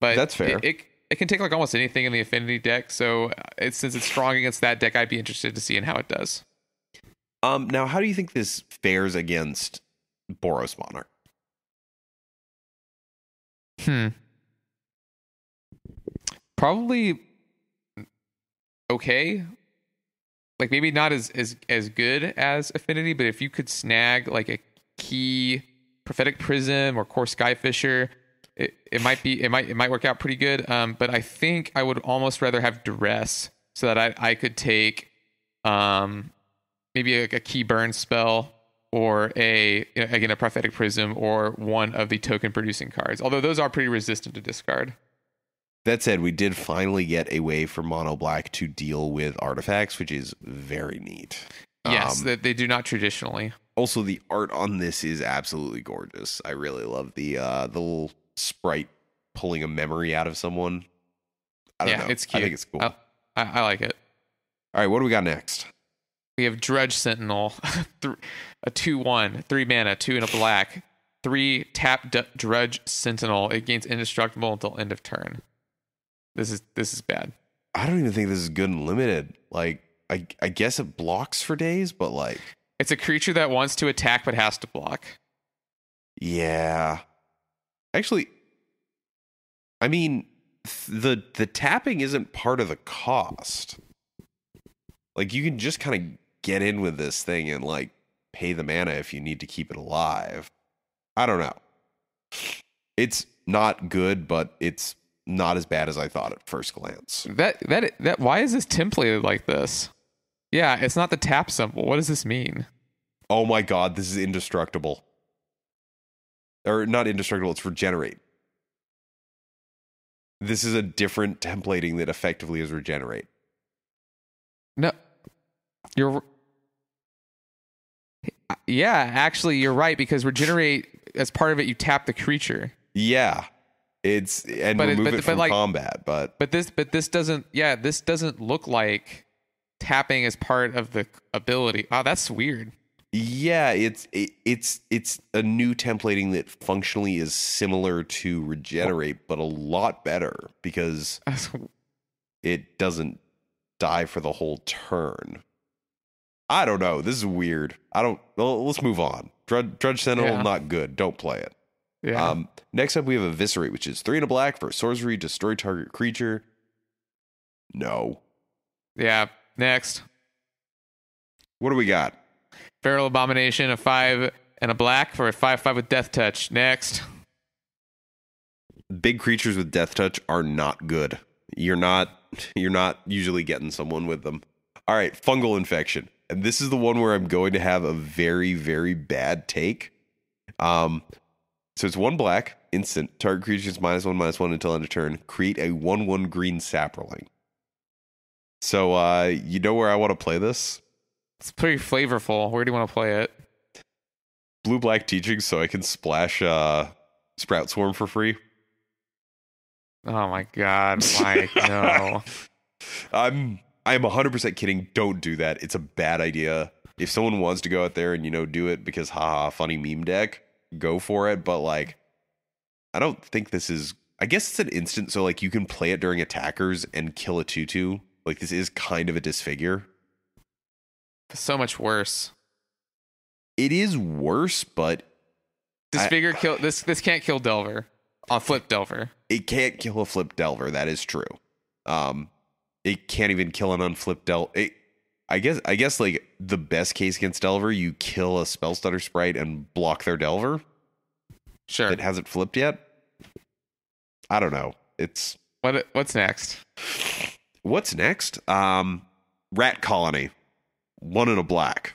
But that's fair. It can take like almost anything in the affinity deck. So since it's strong against that deck, I'd be interested to see in how it does. Now, how do you think this fares against Boros Monarch? Probably okay. Like, maybe not as good as Affinity, but if you could snag like a key Prophetic Prism or Core Skyfisher, it might work out pretty good. But I think I would almost rather have Duress, so that I could take maybe a key burn spell, or a Prophetic Prism, or one of the token producing cards. Although those are pretty resistant to discard. That said, we did finally get a way for mono black to deal with artifacts, which is very neat. Yes, that they do not traditionally. Also, the art on this is absolutely gorgeous. I really love the little sprite pulling a memory out of someone. I don't know. It's cute. I think it's cool. I like it. All right, what do we got next? We have Drudge Sentinel, a 2/1, 3 mana, 2 and a black, 3 tap Drudge Sentinel. It gains indestructible until end of turn. This is bad. I don't even think this is good and limited. Like, I guess it blocks for days, but like, it's a creature that wants to attack but has to block. Yeah. Actually, I mean, the tapping isn't part of the cost. Like, you can just kind of get in with this thing and, like, pay the mana if you need to keep it alive. I don't know. It's not good, but it's not as bad as I thought at first glance. That why is this templated like this? Yeah, it's not the tap symbol. What does this mean? Oh my god, this is indestructible. Or not indestructible, it's regenerate. This is a different templating that effectively is regenerate. No. Yeah, actually, you're right, because regenerate, as part of it, you tap the creature. Yeah. It's and but remove it, it from like, combat, but this doesn't this doesn't look like tapping as part of the ability. Oh, that's weird. Yeah, it's a new templating that functionally is similar to regenerate, but a lot better because it doesn't die for the whole turn. I don't know. This is weird. Well, let's move on. Drudge Sentinel, not good. Don't play it. Yeah. Next up, we have Eviscerate, which is 3 and a black for sorcery, destroy target creature. No. Yeah. Next. What do we got? Feral Abomination, a 5 and a black for a 5/5 with Death Touch. Next. Big creatures with Death Touch are not good. You're not usually getting someone with them. All right, Fungal Infection, and this is the one where I'm going to have a very, very bad take. So it's 1 black, instant. Target creatures -1/-1 until end of turn. Create a 1/1 green sapperling. So you know where I want to play this? It's pretty flavorful. Where do you want to play it? Blue-black teaching, so I can splash Sprout Swarm for free. Oh my god, Mike, no. I'm 100% kidding. Don't do that. It's a bad idea. If someone wants to go out there and, you know, do it because haha, funny meme deck, go for it. But like, I don't think this is, I guess it's an instant, so like you can play it during attackers and kill a 2/2. Like, this is kind of a disfigure. So much worse. It is worse, but disfigure kill this can't kill Delver. A flip Delver. It can't kill a flip Delver, that is true. It can't even kill an unflipped Delver. I guess like the best case against Delver, you kill a Spell Stutter Sprite and block their Delver. Sure. It hasn't flipped yet. I don't know. It's what's next? What's next? Rat Colony. 1 and a black.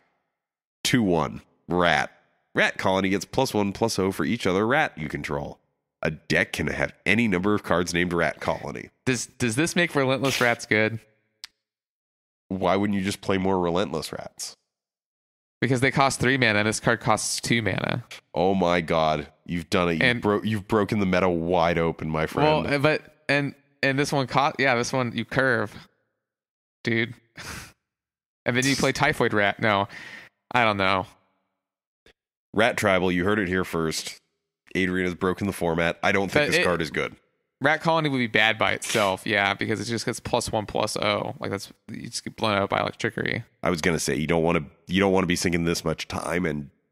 2/1. Rat. Rat Colony gets +1/+0 for each other rat you control. A deck can have any number of cards named Rat Colony. Does this make Relentless Rats good? Why wouldn't you just play more Relentless Rats? Because they cost 3 mana and this card costs 2 mana. Oh my god. You've done it. You've broken the meta wide open, my friend. Well, but and this one this one you curve. Dude. And then you play Typhoid Rat. No, I don't know. Rat Tribal, you heard it here first. Adrian has broken the format. I don't think this card is good. Rat Colony would be bad by itself, yeah, because it just gets +1/+0. Like, that's, you just get blown out by like Trickery. I was gonna say you don't want to be sinking this much time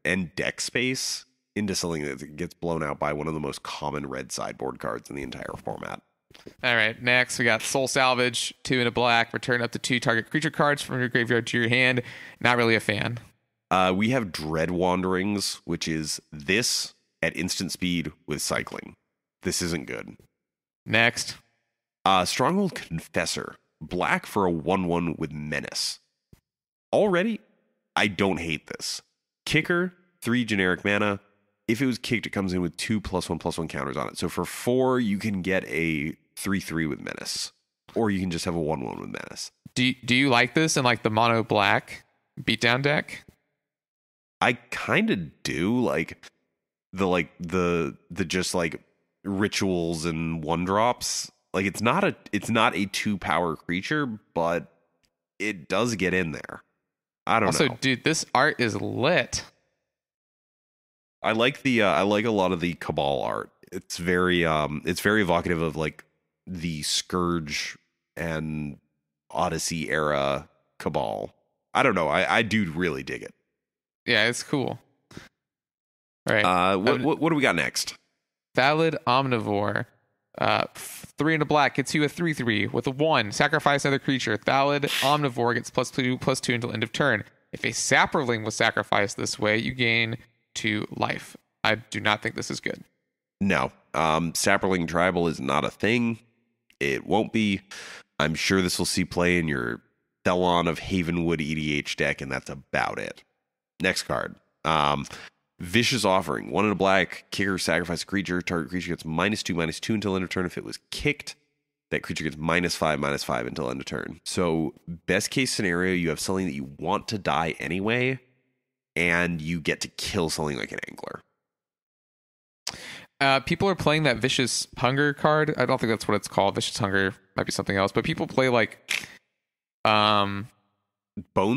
and deck space into something that gets blown out by one of the most common red sideboard cards in the entire format. All right, next we got Soul Salvage, 2 and a black. Return up to 2 target creature cards from your graveyard to your hand. Not really a fan. We have Dread Wanderings, which is this at instant speed with cycling. This isn't good. Next. Stronghold Confessor, black for a 1/1 with menace. Already, I don't hate this. Kicker, 3 generic mana. If it was kicked, it comes in with 2 +1/+1 counters on it. So for 4, you can get a 3/3 with menace, or you can just have a 1/1 with menace. Do you like this in like the mono black beatdown deck? I kind of do, like the just like rituals and 1-drops. Like, it's not a 2-power creature, but it does get in there. I don't know. Also, dude, this art is lit. I like I like a lot of the Cabal art. It's very evocative of like the Scourge and Odyssey era Cabal. I don't know. I do really dig it. Yeah, it's cool. All right. What do we got next? Valid Omnivore, 3 and a black gets you a 3/3 with a 1. Sacrifice another creature. Thalid Omnivore gets +2/+2 until end of turn. If a Sapperling was sacrificed this way, you gain 2 life. I do not think this is good. No. Sapperling Tribal is not a thing. It won't be. I'm sure this will see play in your Thelon of Havenwood EDH deck, and that's about it. Next card. Vicious Offering. 1 and a black. Kicker, sacrifice a creature. Target creature gets -2/-2 until end of turn. If it was kicked, that creature gets -5/-5 until end of turn. So best case scenario, you have something that you want to die anyway, and you get to kill something like an Angler. People are playing that Vicious Hunger card. I don't think that's what it's called. Vicious Hunger might be something else, but people play like Bone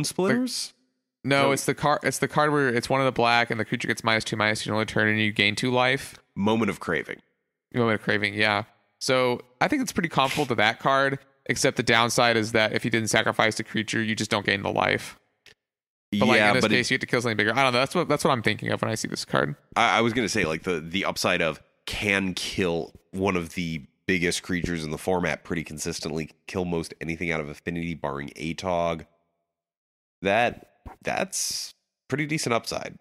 Splitters? No, it's the card where it's 1 in the black and the creature gets -2/-2 until end of turn and you gain 2 life. Moment of Craving, yeah. So I think it's pretty comparable to that card, except the downside is that if you didn't sacrifice a creature, you just don't gain the life. But yeah, like in this case, you have to kill something bigger. I don't know. That's what I'm thinking of when I see this card. I was gonna say like the upside of can kill one of the biggest creatures in the format pretty consistently, kill most anything out of Affinity, barring Atog. That's pretty decent upside,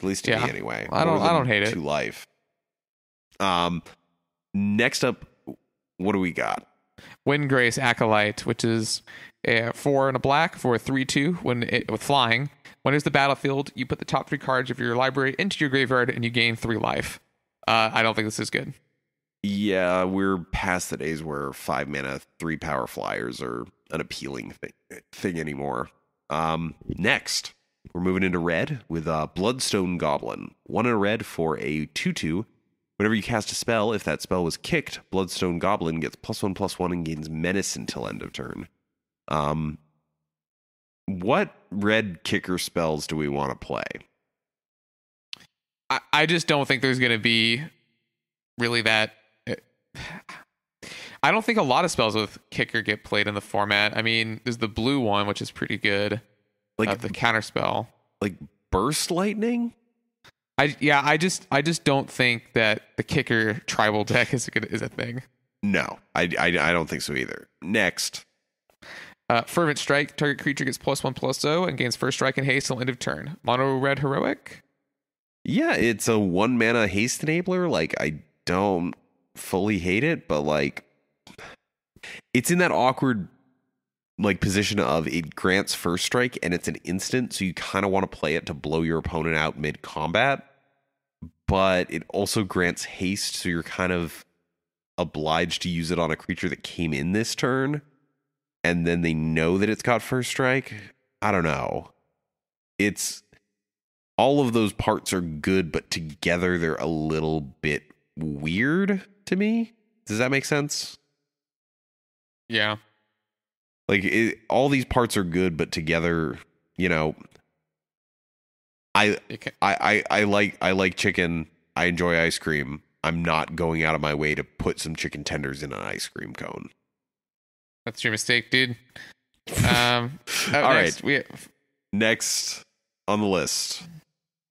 at least to me anyway. I don't hate it. To life. Next up, what do we got? Wind Grace Acolyte, which is 4 and a black for a 3/2 with flying. When it's the battlefield, you put the top 3 cards of your library into your graveyard and you gain 3 life. I don't think this is good. Yeah, we're past the days where 5 mana, 3 power flyers are an appealing thing anymore. Next, we're moving into red with Bloodstone Goblin. 1 in a red for a 2/2. Whenever you cast a spell, if that spell was kicked, Bloodstone Goblin gets +1/+1 and gains menace until end of turn. What red kicker spells do we want to play? I just don't think there's going to be really that. I don't think a lot of spells with kicker get played in the format. I mean, there's the blue one, which is pretty good. Like the counter spell, like Burst Lightning. I just don't think that the kicker tribal deck is a thing. No, I don't think so either. Next. Fervent Strike. Target creature gets +1/+0 and gains first strike and haste till end of turn. Mono red heroic? Yeah, it's a 1 mana haste enabler. Like, I don't fully hate it, but like it's in that awkward like position of it grants first strike and it's an instant, so you kind of want to play it to blow your opponent out mid-combat. But it also grants haste, so you're kind of obliged to use it on a creature that came in this turn, and then they know that it's got first strike. I don't know. It's all of those parts are good, but together they're a little bit weird to me. Does that make sense? Yeah. Like, all these parts are good, but together, you know, I like chicken. I enjoy ice cream. I'm not going out of my way to put some chicken tenders in an ice cream cone. That's your mistake, dude. All next, right. Next on the list,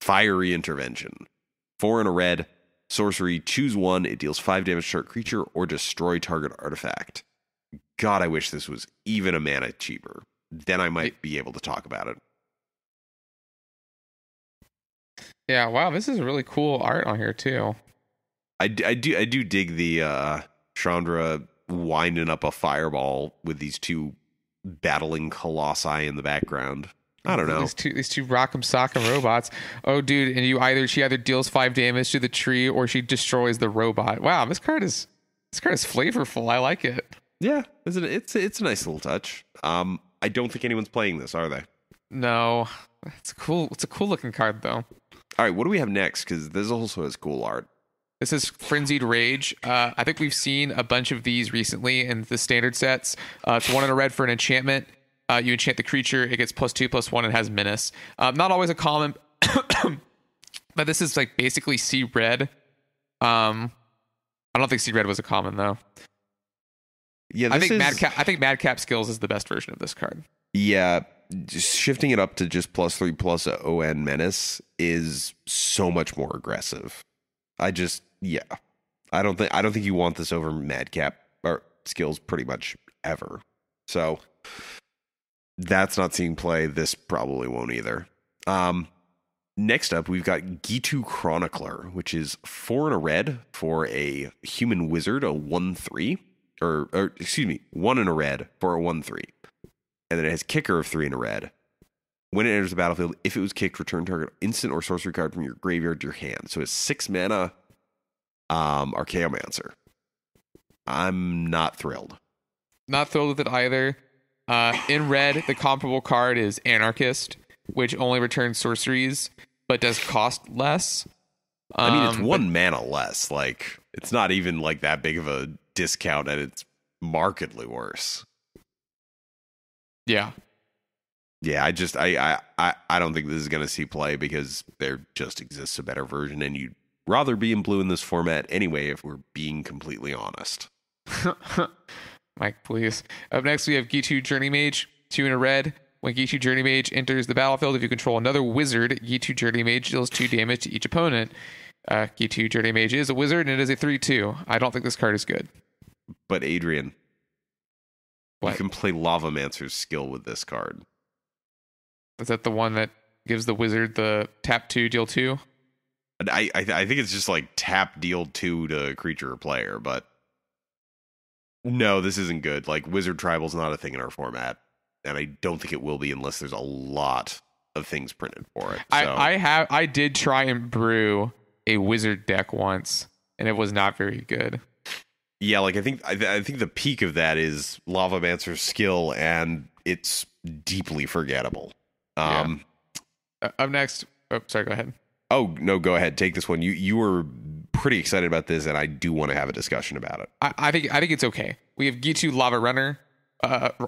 Fiery Intervention. 4 and a red. Sorcery, choose 1. It deals 5 damage to a creature or destroy target artifact. God, I wish this was even a mana cheaper. Then I might be able to talk about it. Yeah, wow, this is really cool art on here too. I do dig the Chandra winding up a fireball with these 2 battling colossi in the background. I don't know. These two rock'em sock'em robots. Oh, dude, and she either deals 5 damage to the tree or she destroys the robot. Wow, this card is flavorful. I like it. Yeah, it's a nice little touch. I don't think anyone's playing this, are they? No, it's cool. It's a cool looking card, though. All right, what do we have next? Because this also has cool art. This is Frenzied Rage. I think we've seen a bunch of these recently in the standard sets. It's 1 in a red for an enchantment. You enchant the creature. It gets +2/+1 and has menace. Not always a common, but this is like basically Sea Red. I don't think Sea Red was a common though. Yeah, I think Madcap Skills is the best version of this card. Yeah, just shifting it up to just +3/+0 and menace is so much more aggressive. I don't think you want this over Madcap or skills pretty much ever. So that's not seeing play. This probably won't either. Next up, we've got Gitu Chronicler, which is 4 and a red for a human wizard, a 1/3, or excuse me, 1 and a red for a 1/3, and then it has kicker of 3 and a red. When it enters the battlefield, if it was kicked, return target instant or sorcery card from your graveyard to your hand. So it's 6 mana, Archaeomancer. I'm not thrilled. Not thrilled with it either. In red, the comparable card is Anarchist, which only returns sorceries, but does cost less. I mean, it's 1 mana less. Like, it's not even like that big of a discount, and it's markedly worse. Yeah. Yeah, I don't think this is going to see play because there just exists a better version, and you'd rather be in blue in this format anyway, if we're being completely honest. Mike, please. Up next, we have Gitu Journeymage, 2 and a red. When Gitu Journeymage enters the battlefield, if you control another wizard, Gitu Journeymage deals 2 damage to each opponent. Gitu Journeymage is a wizard, and it is a 3/2. I don't think this card is good. But Adrian, what? You can play Lavamancer's skill with this card. Is that the one that gives the wizard the tap 2, deal 2? I think it's just like tap, deal 2 to creature or player, but no, this isn't good. Like, wizard tribal's not a thing in our format, and I don't think it will be unless there's a lot of things printed for it. So. I did try and brew a wizard deck once, and it was not very good. Yeah, like I think the peak of that is Lavamancer's skill, and it's deeply forgettable. Yeah. Up next. Oh, sorry, go ahead. Oh, no, go ahead. Take this one. You were pretty excited about this, and I do want to have a discussion about it. I think it's okay. We have Gitu Lava Runner,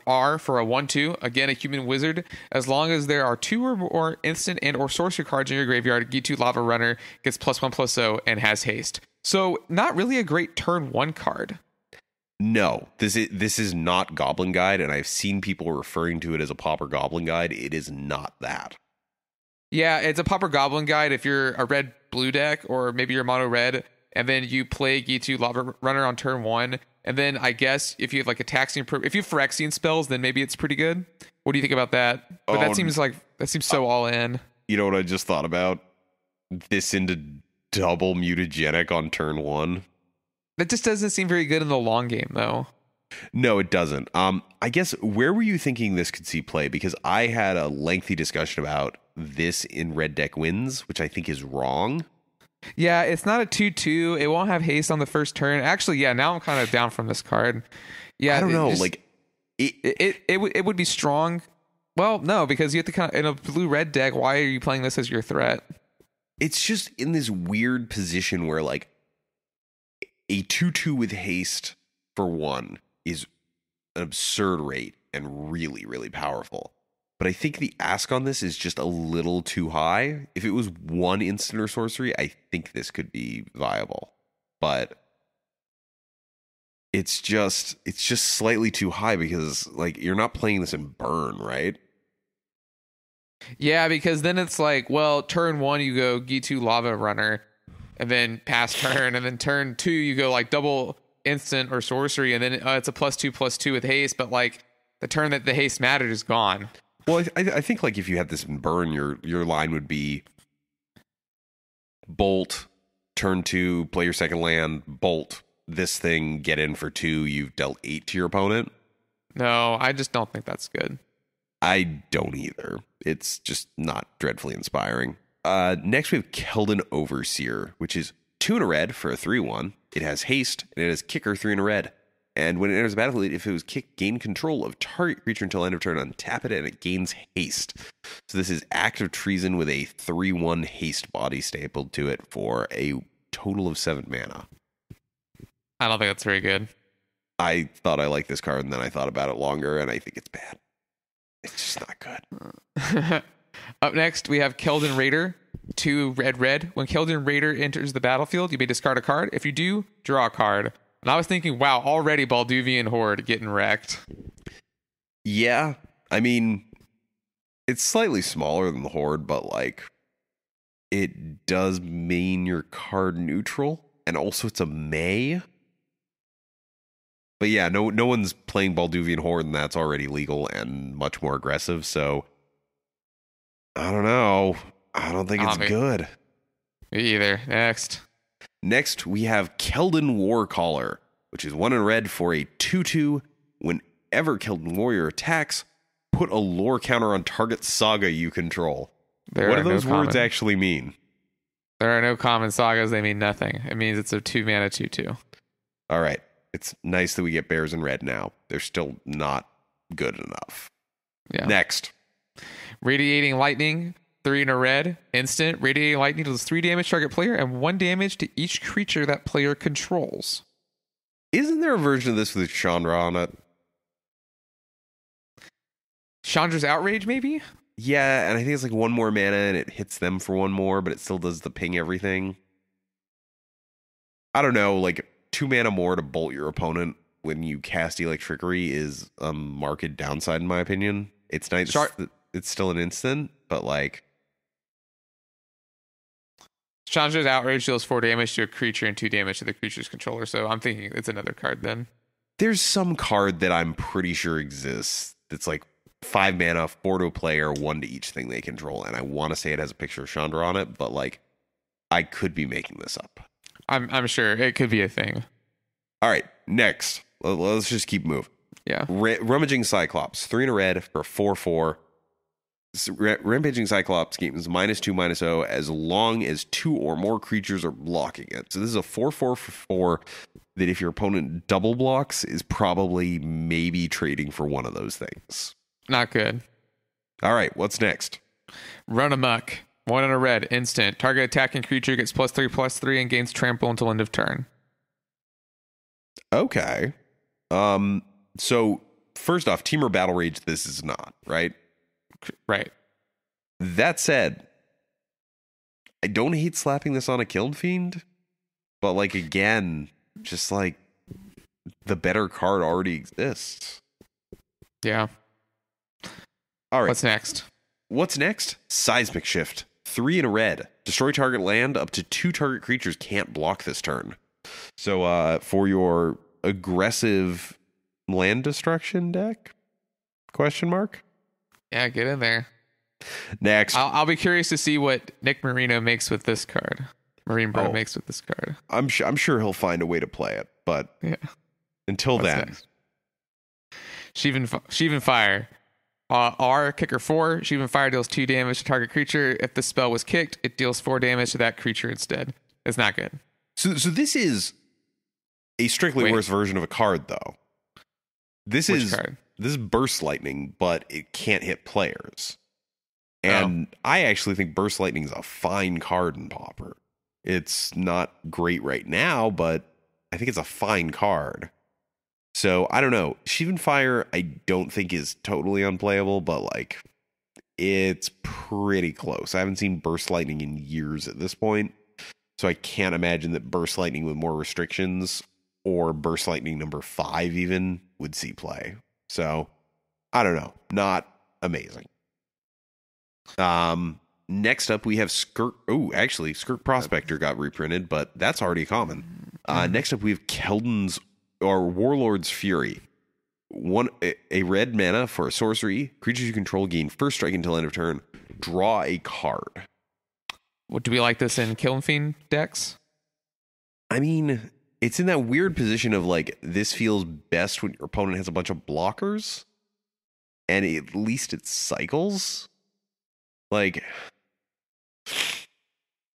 R for a 1/2. Again, a human wizard. As long as there are 2 or more instant and or sorcery cards in your graveyard, Gitu Lava Runner gets +1/+0 and has haste. So not really a great turn 1 card. No, this is not Goblin Guide, and I've seen people referring to it as a Pauper Goblin Guide. It is not that. Yeah, it's a Pauper Goblin Guide if you're a red-blue deck, or maybe you're mono-red, and then you play Gitu Lava Runner on turn 1, and then I guess if you have like a if you have Phyrexian spells, then maybe it's pretty good. What do you think about that? But that seems so all in. You know what I just thought about? This into double Mutagenic on turn 1. That just doesn't seem very good in the long game, though. No, it doesn't. I guess, where were you thinking this could see play? Because I had a lengthy discussion about this in Red Deck Wins, which I think is wrong. Yeah, it's not a 2/2. It won't have haste on the first turn. Actually, yeah, now I'm kind of down from this card. Yeah, I don't know. Just, like, it would be strong. Well, no, because you have to kind of, in a blue-red deck, why are you playing this as your threat? It's just in this weird position where, like, a 2/2 with haste for 1 is an absurd rate and really, really powerful. But I think the ask on this is just a little too high. If it was 1 instant or sorcery, I think this could be viable. But it's just slightly too high because, like, you're not playing this in burn, right? Yeah, because then it's like, well, turn 1 you go Gitu Lava Runner, and then pass turn, and then turn 2 you go like double instant or sorcery, and then it's a +2/+2 with haste, but like the turn that the haste mattered is gone. Well, I think like if you had this in burn, your line would be bolt, turn 2, play your second land, bolt this thing, get in for 2, you've dealt 8 to your opponent. No, I just don't think that's good. I don't either. It's just not dreadfully inspiring. Next, we have Keldon Overseer, which is 2 and a red for a 3/1. It has haste, and it has kicker 3 and a red. And when it enters the battlefield, if it was kicked, gain control of target creature until end of turn, untap it, and it gains haste. So this is Act of Treason with a 3/1 haste body stapled to it for a total of 7 mana. I don't think that's very good. I thought I liked this card, and then I thought about it longer, and I think it's bad. It's just not good. Up next, we have Keldon Raider, 2 red red. When Keldon Raider enters the battlefield, you may discard a card. If you do, draw a card. And I was thinking, wow, already Balduvian Horde getting wrecked. Yeah, I mean, it's slightly smaller than the Horde, but like, it does mean you're card neutral. and also it's a May. But yeah, no one's playing Balduvian Horde, and that's already legal and much more aggressive, so I don't know. I don't think it's good. Me either. Next. Next, we have Keldon Warcaller, which is 1 in red for a 2/2. Whenever Keldon Warrior attacks, put a lore counter on target saga you control. What do those words actually mean? There are no common sagas. They mean nothing. It means it's a 2-mana 2/2. All right. It's nice that we get bears in red now. They're still not good enough. Yeah. Next. Radiating Lightning, 3 in a red, instant. Radiating Lightning deals 3 damage to target player and 1 damage to each creature that player controls. Isn't there a version of this with Chandra on it? Chandra's Outrage, maybe? Yeah, and I think it's like 1 more mana and it hits them for 1 more, but it still does the ping everything. I don't know, like 2 mana more to bolt your opponent when you cast Electrickery is a marked downside in my opinion. It's nice. It's still an instant, but like Chandra's Outrage deals 4 damage to a creature and 2 damage to the creature's controller. So I'm thinking it's another card then. There's some card that I'm pretty sure exists that's like 5 mana, 4 to a player, 1 to each thing they control. And I want to say it has a picture of Chandra on it, but like I could be making this up. I'm sure it could be a thing. All right, next. Let's just keep moving. Yeah. Rummaging Cyclops, 3 in a red for a 4/4. Rampaging Cyclops gains -2/-0 as long as 2 or more creatures are blocking it. So this is a 4/4 that if your opponent double blocks is probably maybe trading for 1 of those things. Not good. All right, what's next? Run Amok, 1 in a red, instant. Target attacking creature gets +3/+3 and gains trample until end of turn. Okay. So first off, Temur Battle Rage, this is not, right? Right. That said, I don't hate slapping this on a Kiln Fiend, but like again, just like the better card already exists. Yeah. All right. What's next? What's next? Seismic Shift, 3 in a red. Destroy target land. Up to 2 target creatures can't block this turn. So for your aggressive land destruction deck? Question mark. Yeah, get in there. Next. I'll be curious to see what Nick Marino makes with this card. Marinebird makes with this card. I'm sure he'll find a way to play it, but yeah. Until then. Sheevan Fire. R, kicker 4. Sheevan Fire deals 2 damage to target creature. If the spell was kicked, it deals 4 damage to that creature instead. It's not good. So this is a strictly worse version of a card, though. This is Burst Lightning, but it can't hit players. And I actually think Burst Lightning is a fine card in Pauper. It's not great right now, but I think it's a fine card. So, I don't know. Sheevan Fire, I don't think is totally unplayable, but like, it's pretty close. I haven't seen Burst Lightning in years at this point, so I can't imagine that Burst Lightning with more restrictions or Burst Lightning number 5 even would see play. So, I don't know. Not amazing. Next up, we have Skirt. Oh, actually, Skirt Prospector got reprinted, but that's already common. Next up, we have Keldon's or Warlord's Fury. 1 in red mana for a sorcery. Creatures you control gain first strike until end of turn. Draw a card. Well, do we like this in Kiln Fiend decks? I mean, it's in that weird position of like, this feels best when your opponent has a bunch of blockers and at least it cycles. Like,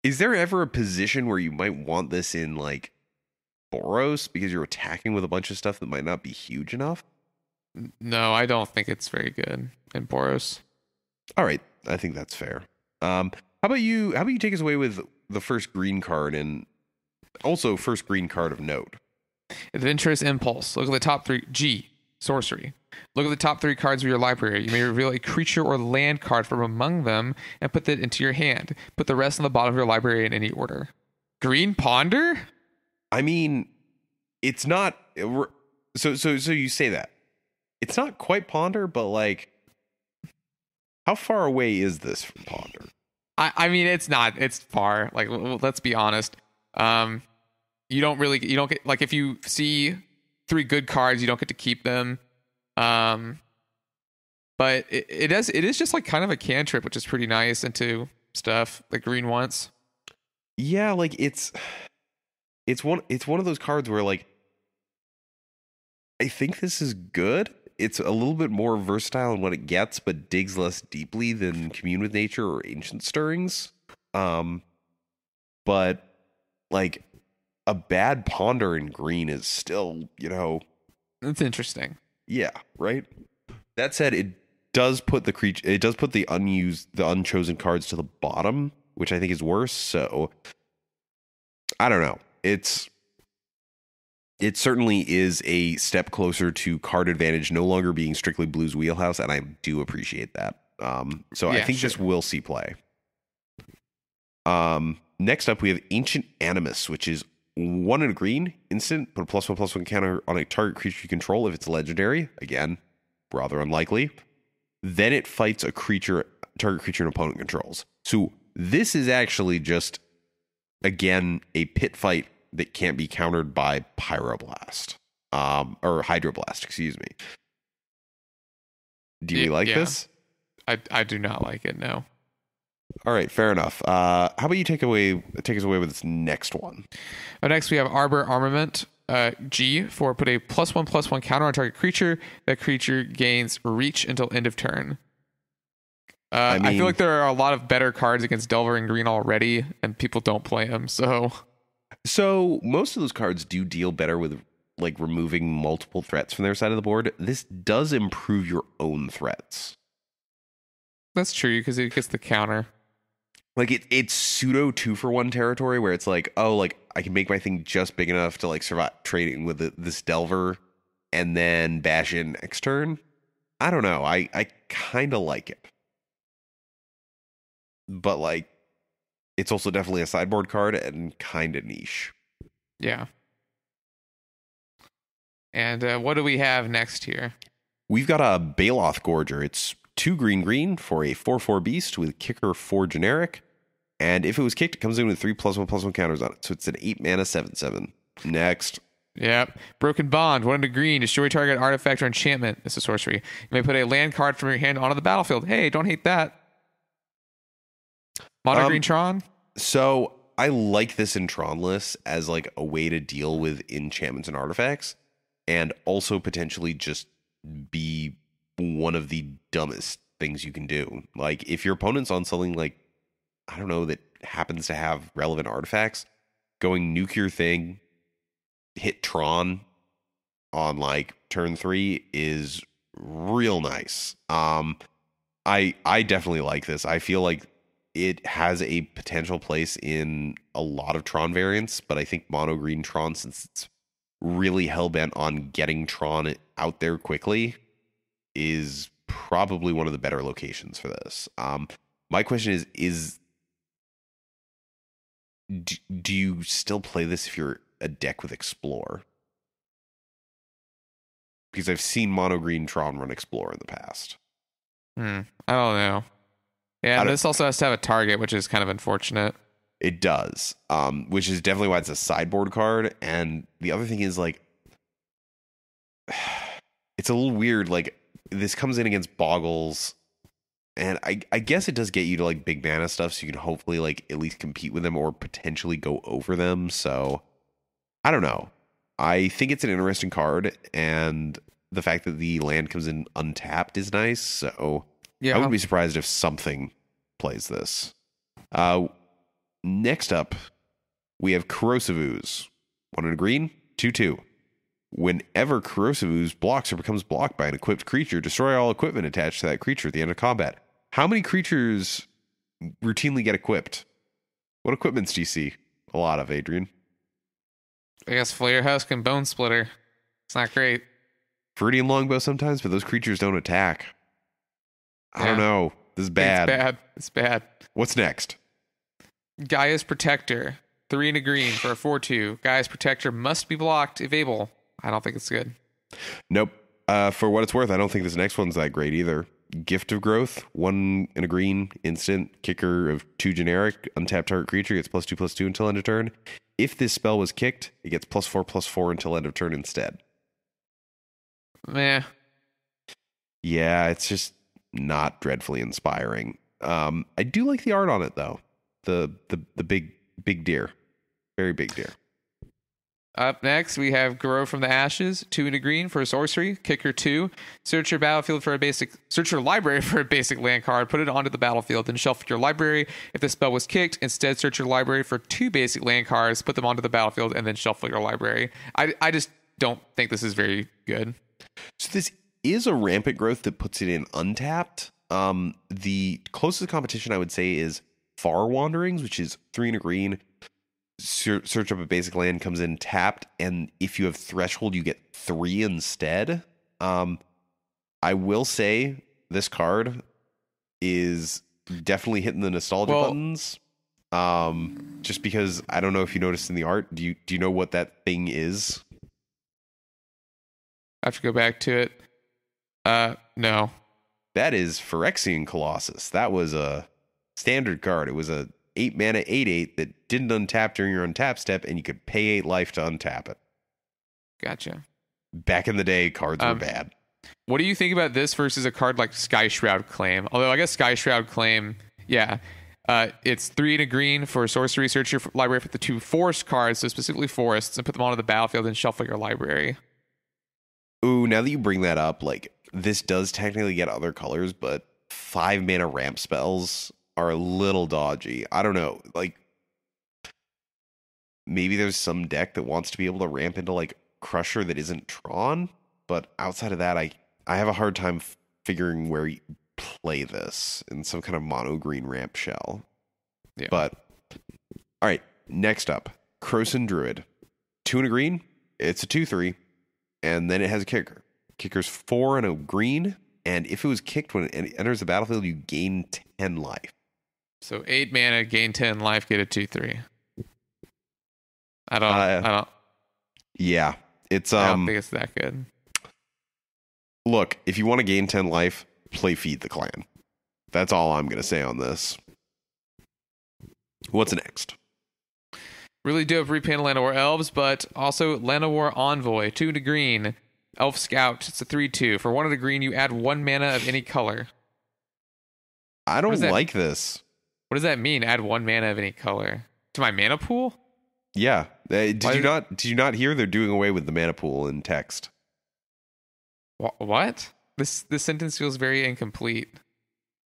is there ever a position where you might want this in like Boros because you're attacking with a bunch of stuff that might not be huge enough? No, I don't think it's very good in Boros. All right. I think that's fair. How about you take us away with the first green card and also first green card of note? Adventurous Impulse. Look at the top 3. G, sorcery. Look at the top 3 cards of your library. You may reveal a creature or land card from among them and put that into your hand. Put the rest on the bottom of your library in any order. Green Ponder? I mean, it's not... So you say that. It's not quite Ponder, but like... How far away is this from Ponder? I mean, it's not. It's far. Like, let's be honest. you don't get, like, if you see three good cards, you don't get to keep them. But it is just like kind of a cantrip, which is pretty nice into stuff that green wants. Yeah, like it's one of those cards where, like, I think this is good. It's a little bit more versatile in what it gets, but digs less deeply than Commune with Nature or Ancient Stirrings. But like a bad ponder in green is still, you know, it's interesting. Yeah, right. That said, it does put the unchosen cards to the bottom, which I think is worse. So I don't know. It certainly is a step closer to card advantage no longer being strictly blue's wheelhouse, and I do appreciate that. Yeah, I think this will see play. Next up, we have Ancient Animus, which is 1 in a green, instant, put a +1/+1 counter on a target creature you control if it's legendary. Again, rather unlikely. Then it fights a target creature an opponent controls. So this is actually just, again, a pit fight that can't be countered by Pyroblast, or Hydroblast, excuse me. Do you like this? I do not like it, no. All right, fair enough. How about you take us away with this next one? Next, we have Arbor Armament, G, for put a +1/+1 counter on target creature. That creature gains reach until end of turn. I feel like there are a lot of better cards against Delver and green already, and people don't play them, so... So most of those cards do deal better with, like, removing multiple threats from their side of the board. This does improve your own threats. That's true, because it gets the counter. Like, it's pseudo 2-for-1 territory where it's like, oh, like, I can make my thing just big enough to, like, survive trading with this Delver and then bash in next turn. I don't know. I kind of like it. But, like, it's also definitely a sideboard card and kind of niche. Yeah. And what do we have next here? We've got a Baloth Gorger. It's 2 green for a 4/4 beast with kicker 4 generic. And if it was kicked, it comes in with 3 +1/+1 counters on it. So it's an 8 mana 7/7. Next. Yep. Broken Bond, 1 to green. Destroy target artifact or enchantment. It's a sorcery. You may put a land card from your hand onto the battlefield. Hey, don't hate that. Mono green Tron. So I like this in Tron lists as, like, a way to deal with enchantments and artifacts, and also potentially just be one of the dumbest things you can do. Like, if your opponent's on something like, I don't know, that happens to have relevant artifacts, going nuke your thing, hit Tron on, like, turn 3 is real nice. I definitely like this. I feel like it has a potential place in a lot of Tron variants, but I think mono green Tron, since it's really hellbent on getting Tron out there quickly, is probably one of the better locations for this. My question is do you still play this if you're a deck with Explore? Because I've seen mono green Tron run Explore in the past. I don't know. Yeah, and this also has to have a target, which is kind of unfortunate. It does, which is definitely why it's a sideboard card. And the other thing is, like, it's a little weird. Like, this comes in against Boggles, and I guess it does get you to, like, big mana stuff, so you can hopefully, like, at least compete with them or potentially go over them. So I don't know. I think it's an interesting card, and the fact that the land comes in untapped is nice, so... Yeah. I wouldn't be surprised if something plays this. Next up, we have Corrosive Ooze. 1 in a green, 2/2. Whenever Corrosive Ooze blocks or becomes blocked by an equipped creature, destroy all equipment attached to that creature at the end of combat. How many creatures routinely get equipped? What equipments do you see? A lot of, Adrian. I guess Flare Husk and Bone Splitter. It's not great. Viridian Longbow sometimes, but those creatures don't attack. I don't know. This is bad. It's bad. What's next? Gaia's Protector. 3 in a green for a 4/2. Gaia's Protector must be blocked if able. I don't think it's good. Nope. For what it's worth, I don't think this next one's that great either. Gift of Growth, 1 and a green, instant, kicker of 2 generic, untap target creature, gets +2/+2 until end of turn. If this spell was kicked, it gets +4/+4 until end of turn instead. Meh. Yeah, it's just not dreadfully inspiring. I do like the art on it though. The big deer. Very big deer. Up next, we have Grow from the Ashes, 2 and a green for a sorcery, kicker 2. Search your battlefield for a basic, search your library for a basic land card, put it onto the battlefield, then shuffle your library. If the spell was kicked, instead search your library for 2 basic land cards, put them onto the battlefield, and then shuffle your library. I just don't think this is very good. So this is a rampant growth that puts it in untapped. The closest competition I would say is Far Wanderings, which is 3 and a green. Search up a basic land, comes in tapped, and if you have Threshold, you get 3 instead. I will say this card is definitely hitting the nostalgia buttons. Just because I don't know if you noticed in the art. Do you know what that thing is? I have to go back to it. No. That is Phyrexian Colossus. That was a standard card. It was a 8 mana 8/8 that didn't untap during your untap step, and you could pay 8 life to untap it. Gotcha. Back in the day, cards were bad. What do you think about this versus a card like Sky Shroud Claim? Although I guess Sky Shroud Claim, yeah, it's 3 and a green for sorcery. Search your library for the 2 forest cards, so specifically forests, and put them onto the battlefield and shuffle your library. Ooh, now that you bring that up, like this does technically get other colors, but 5 mana ramp spells are a little dodgy. I don't know. Like, maybe there's some deck that wants to be able to ramp into like Crusher that isn't Tron, but outside of that, I have a hard time figuring where you play this in some kind of mono green ramp shell. Yeah. But all right, next up, Croson Druid, 2 and a green. It's a 2/3, and then it has a kicker. Kicker's 4 and a green, and if it was kicked when it enters the battlefield, you gain 10 life. So 8 mana, gain 10 life, get a 2/3. I don't. Yeah, it's. I don't think it's that good. Look, if you want to gain 10 life, play Feed the Clan. That's all I'm gonna say on this. What's next? Really dope repaint of Llanowar Elves, but also Llanowar Envoy, 2 and a green, Elf Scout. It's a 3/2 for 1 and a green. You add 1 mana of any color. I don't like this. What does that mean? Add 1 mana of any color to my mana pool? Yeah. Did you not hear they're doing away with the mana pool in text? What? This sentence feels very incomplete.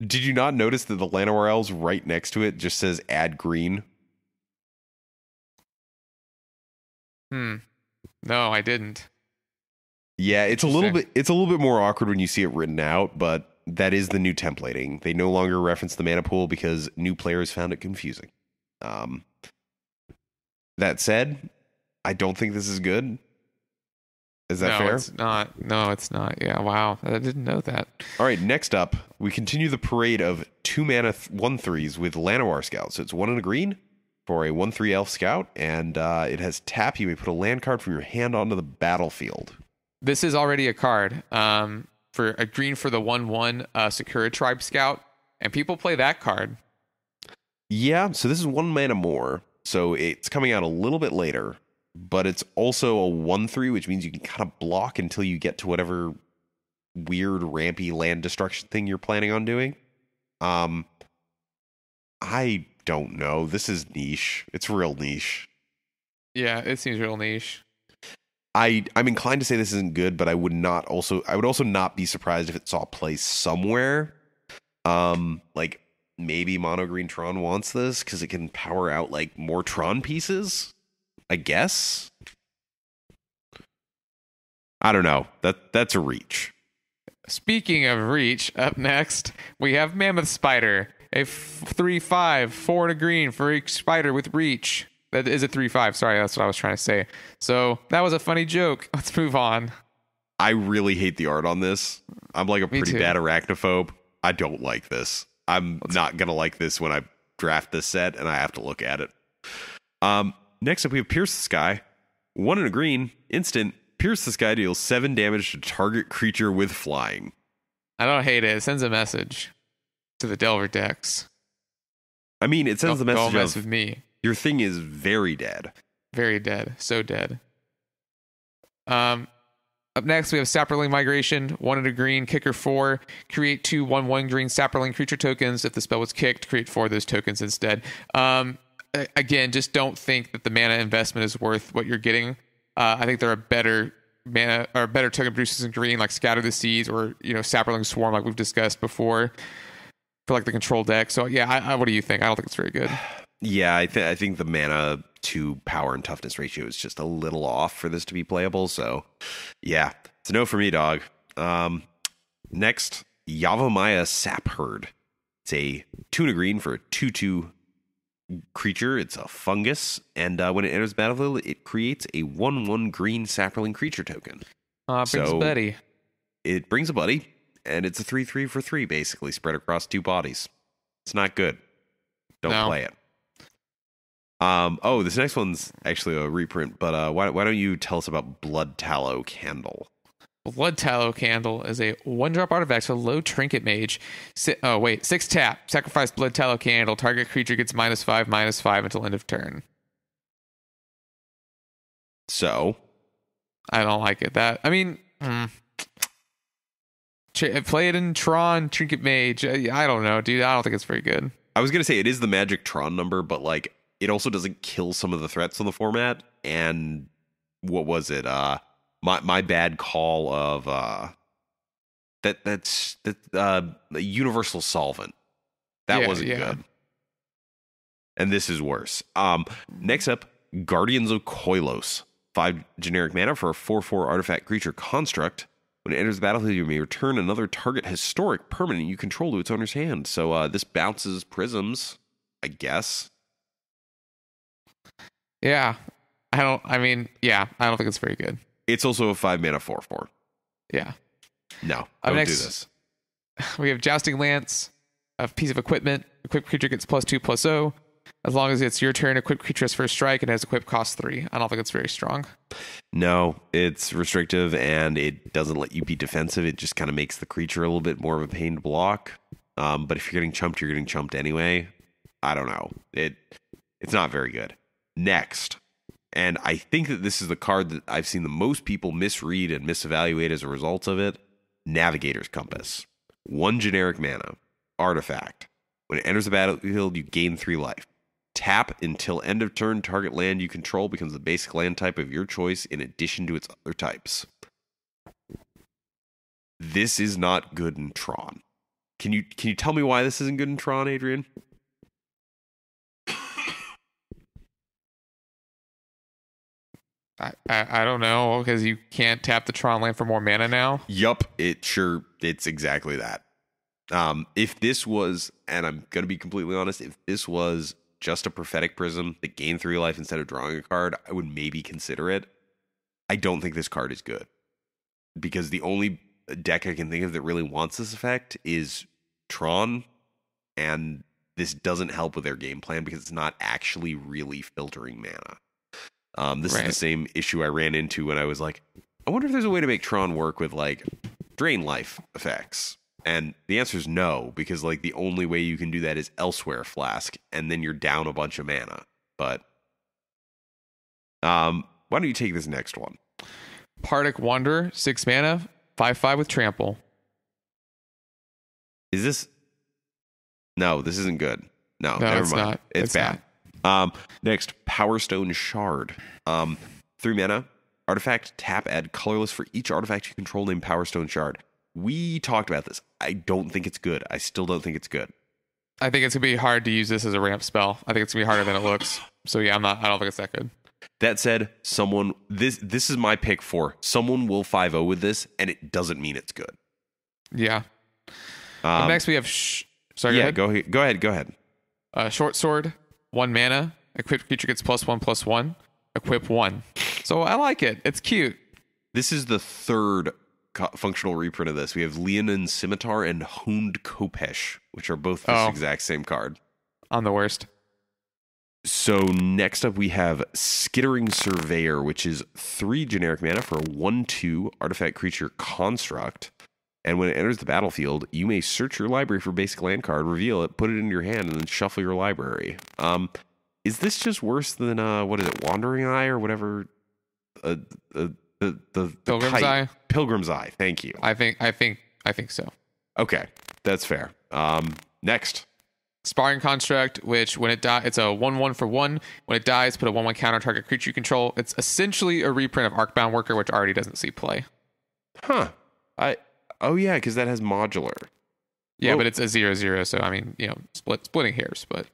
Did you not notice that the Llanowar Elves right next to it just says add green? No, I didn't. Yeah, it's a little bit more awkward when you see it written out, but that is the new templating. They no longer reference the mana pool because new players found it confusing. That said, I don't think this is good. Is that fair? No, it's not. Yeah, wow. I didn't know that. All right, next up, we continue the parade of 2 mana 1/3s with Llanowar Scout. So it's 1 and a green for a 1/3 elf scout, and it has tap. You may put a land card from your hand onto the battlefield. This is already a card. For a green for the 1/1 Sakura Tribe Scout, and people play that card. Yeah, so this is 1 mana more, so it's coming out a little bit later, but it's also a 1/3, which means you can kind of block until you get to whatever weird rampy land destruction thing you're planning on doing. I don't know. This is niche. It's real niche. Yeah, it seems real niche. I'm inclined to say this isn't good, but I would also not be surprised if it saw play somewhere. Like maybe Mono Green Tron wants this because it can power out like more Tron pieces, I guess. I don't know. That's a reach. Speaking of reach, up next we have Mammoth Spider, a 3/5, 4 and a green for a spider with reach. That is a 3/5. Sorry, that's what I was trying to say. So that was a funny joke. Let's move on. I really hate the art on this. I'm like a pretty bad arachnophobe. I don't like this. I'm not going to like this when I draft this set and I have to look at it. Next up, we have Pierce the Sky. 1 and a green, instant. Pierce the Sky deals 7 damage to target creature with flying. I don't hate it. It sends a message to the Delver decks. I mean, it sends the message. Don't mess with me. Your thing is very dead. Very dead. So dead. Up next, we have Sapperling Migration. 1 and a green, kicker 4. Create 2/1/1 green Sapperling creature tokens. If the spell was kicked, create 4 of those tokens instead. Again, just don't think that the mana investment is worth what you're getting. I think there are better mana or better token producers in green, like Scatter the Seeds or, you know, Sapperling Swarm, like we've discussed before, for like the control deck. So yeah, I what do you think? I don't think it's very good. Yeah, I think the mana to power and toughness ratio is just a little off for this to be playable. So yeah, it's a no for me, dog. Next, Yavamaya Sap Herd. It's a 2 and a green for a 2/2 creature. It's a fungus, and when it enters battlefield, it creates a 1/1 green Sapperling creature token. Brings a buddy. It brings a buddy, and it's a 3/3 for 3, basically spread across 2 bodies. It's not good. Don't play it. Oh, this next one's actually a reprint, but why don't you tell us about Blood Tallow Candle? Blood Tallow Candle is a 1-drop artifact, so low trinket mage. 6 tap. Sacrifice Blood Tallow Candle. Target creature gets -5/-5 until end of turn. So? I don't like it. Play it in Tron Trinket Mage. I don't know, dude. I don't think it's very good. I was going to say it is the Magic Tron number, but like, it also doesn't kill some of the threats on the format. And what was it? My bad call of Universal Solvent. That wasn't good. And this is worse. Next up, Guardians of Koilos. 5 generic mana for a 4/4 artifact creature construct. When it enters the battlefield, you may return another target historic permanent you control to its owner's hand. So this bounces prisms, I guess. Yeah, I don't think it's very good. It's also a 5 mana 4/4. Yeah. No, don't do this. We have Jousting Lance, a piece of equipment. Equipped creature gets +2/+0. As long as it's your turn, equipped creature has first strike and has equip cost 3. I don't think it's very strong. No, it's restrictive and it doesn't let you be defensive. It just kind of makes the creature a little bit more of a pain to block. But if you're getting chumped anyway. I don't know. It's not very good. Next, and I think that this is the card that I've seen the most people misread and misevaluate as a result of it, Navigator's Compass. 1 generic mana, artifact. When it enters the battlefield, you gain 3 life. Tap until end of turn, target land you control becomes the basic land type of your choice in addition to its other types. This is not good in Tron. Can you tell me why this isn't good in Tron, Adrian? I don't know, because you can't tap the Tron land for more mana now. Yup, it's exactly that. If this was, and I'm going to be completely honest, if this was just a Prophetic Prism that gained 3 life instead of drawing a card, I would maybe consider it. I don't think this card is good, because the only deck I can think of that really wants this effect is Tron, and this doesn't help with their game plan because it's not actually really filtering mana. This is the same issue I ran into when I was like, I wonder if there's a way to make Tron work with like drain life effects. And the answer is no, because like the only way you can do that is Elsewhere Flask, and then you're down a bunch of mana. But why don't you take this next one? Bardic Wander, 6 mana, 5/5 with trample. Is this? No, this isn't good. No, never mind. Not. It's bad. Not. Next, Power Stone Shard. 3 mana, artifact, tap, add colorless for each artifact you control named Power Stone Shard. We talked about this. I don't think it's good. I still don't think it's good. I think it's gonna be hard to use this as a ramp spell. I think it's gonna be harder than it looks. So yeah, I don't think it's that good. That said, this is my pick for someone will 5-0 with this, and it doesn't mean it's good. Yeah. Next we have go ahead. Short Sword. 1 mana, equipped creature gets +1/+1, equip 1. So I like it. It's cute. This is the third functional reprint of this. We have Leonin Scimitar and Honed Kopesh, which are both this exact same card. On the worst. So next up we have Skittering Surveyor, which is 3 generic mana for a 1/2 artifact creature construct. And when it enters the battlefield, you may search your library for basic land card, reveal it, put it in your hand, and then shuffle your library. Is this just worse than, what is it, Wandering Eye or whatever? The Pilgrim's kite. Eye? Pilgrim's Eye, thank you. I think so. Okay, that's fair. Next. Sparring Construct, which when it dies, it's a 1-1 for 1. When it dies, put a 1-1 counter on target creature you control. It's essentially a reprint of Arcbound Worker, which already doesn't see play. Huh. Oh, yeah, because that has modular. Yeah, but it's a 0-0, so, I mean, you know, splitting hairs, but...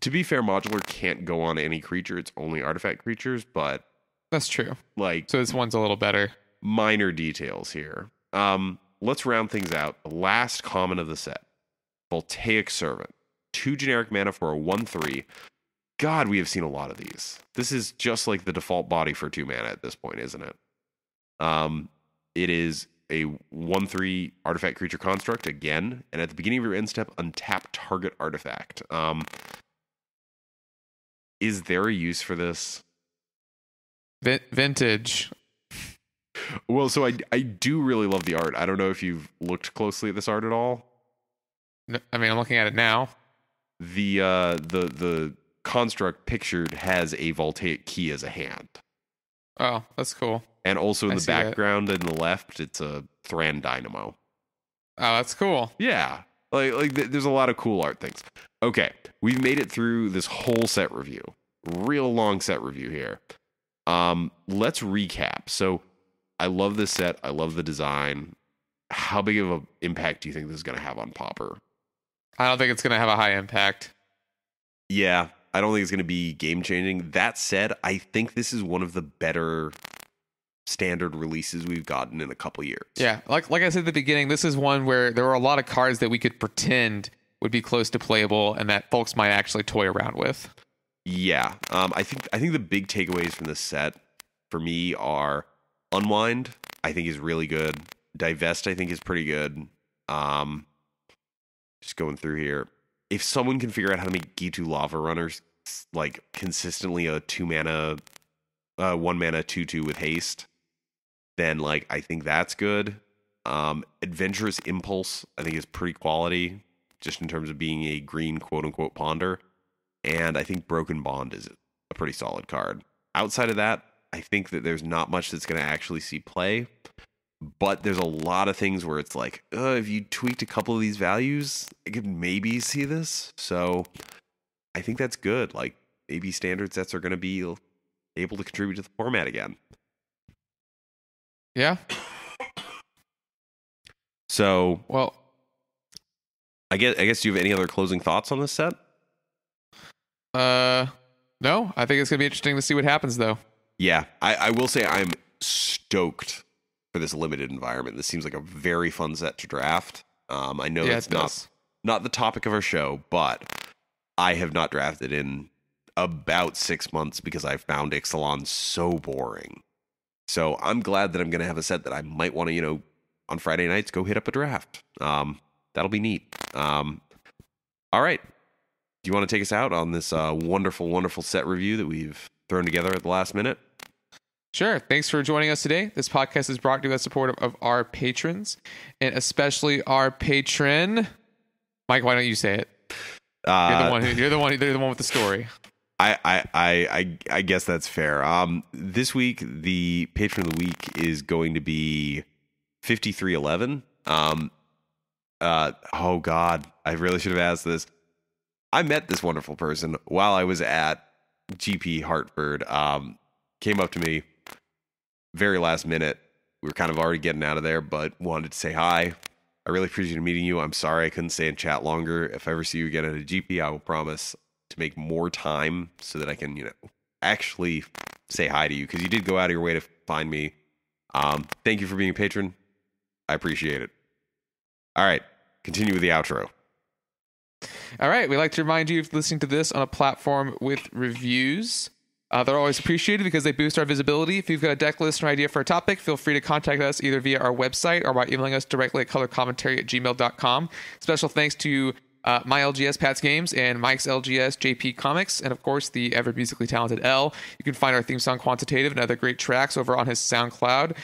To be fair, modular can't go on any creature. It's only artifact creatures, but... That's true. Like... So this one's a little better. Minor details here. Let's round things out. The last common of the set. Voltaic Servant. 2 generic mana for a 1/3. God, we have seen a lot of these. This is just like the default body for 2 mana at this point, isn't it? It is... a 1/3 artifact creature construct again, and at the beginning of your end step, untap target artifact. Is there a use for this? Vintage. Well, so I do really love the art. I don't know if you've looked closely at this art at all. No, I mean, I'm looking at it now. The construct pictured has a Voltaic Key as a hand. Oh, that's cool. And also in the background and the left, it's a Thran Dynamo. Oh, that's cool. Yeah. Like there's a lot of cool art things. Okay. We've made it through this whole set review. Real long set review here. Let's recap. So I love this set. I love the design. How big of an impact do you think this is going to have on Pauper? I don't think it's going to have a high impact. Yeah. I don't think it's going to be game-changing. That said, I think this is one of the better... standard releases we've gotten in a couple years. Yeah, like I said at the beginning, this is one where there were a lot of cards that we could pretend would be close to playable and that folks might actually toy around with. Yeah, I think the big takeaways from this set for me are Unwind, I think, is really good. Divest, I think, is pretty good. Just going through here, if someone can figure out how to make Gitu Lava Runners like consistently a 2 mana 1 mana 2/2 with haste, then like I think that's good. Adventurous Impulse I think is pretty quality just in terms of being a green quote-unquote ponder, and I think Broken Bond is a pretty solid card. Outside of that, I think that there's not much that's going to actually see play, but there's a lot of things where it's like, if you tweaked a couple of these values, I could maybe see this. So I think that's good. Like maybe standard sets are going to be able to contribute to the format again. Yeah. So, well, I guess do you have any other closing thoughts on this set? No, I think it's going to be interesting to see what happens though. Yeah, I will say I'm stoked for this limited environment. This seems like a very fun set to draft. I know that's not the topic of our show, but I have not drafted in about 6 months because I found Ixalan so boring. So I'm glad that I'm going to have a set that I might want to, you know, on Friday nights, go hit up a draft. That'll be neat. All right. Do you want to take us out on this wonderful, wonderful set review that we've thrown together at the last minute? Sure. Thanks for joining us today. This podcast is brought to you by the support of our patrons, and especially our patron, Mike. Why don't you say it? You're the one with the story. I guess that's fair. This week, the patron of the week is going to be 5311. Oh God, I really should have asked this. I met this wonderful person while I was at GP Hartford. Came up to me very last minute. We were kind of already getting out of there, but wanted to say hi. I really appreciate meeting you. I'm sorry I couldn't stay and chat longer. If I ever see you again at a GP, I will promise to make more time so that I can, you know, actually say hi to you, because you did go out of your way to find me. Thank you for being a patron. I appreciate it. All right, continue with the outro. All right, we'd like to remind you of listening to this on a platform with reviews. They're always appreciated because they boost our visibility. If you've got a deck list or idea for a topic, feel free to contact us either via our website or by emailing us directly at colorcommentary@gmail.com. Special thanks to my LGS, Pat's Games, and Mike's LGS, JP Comics, and of course, the ever musically talented L. You can find our theme song, Quantitative, and other great tracks over on his SoundCloud,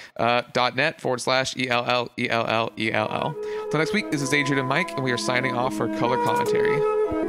.net/ELLELLELL. Till next week, this is Adrian and Mike, and we are signing off for Color Commentary.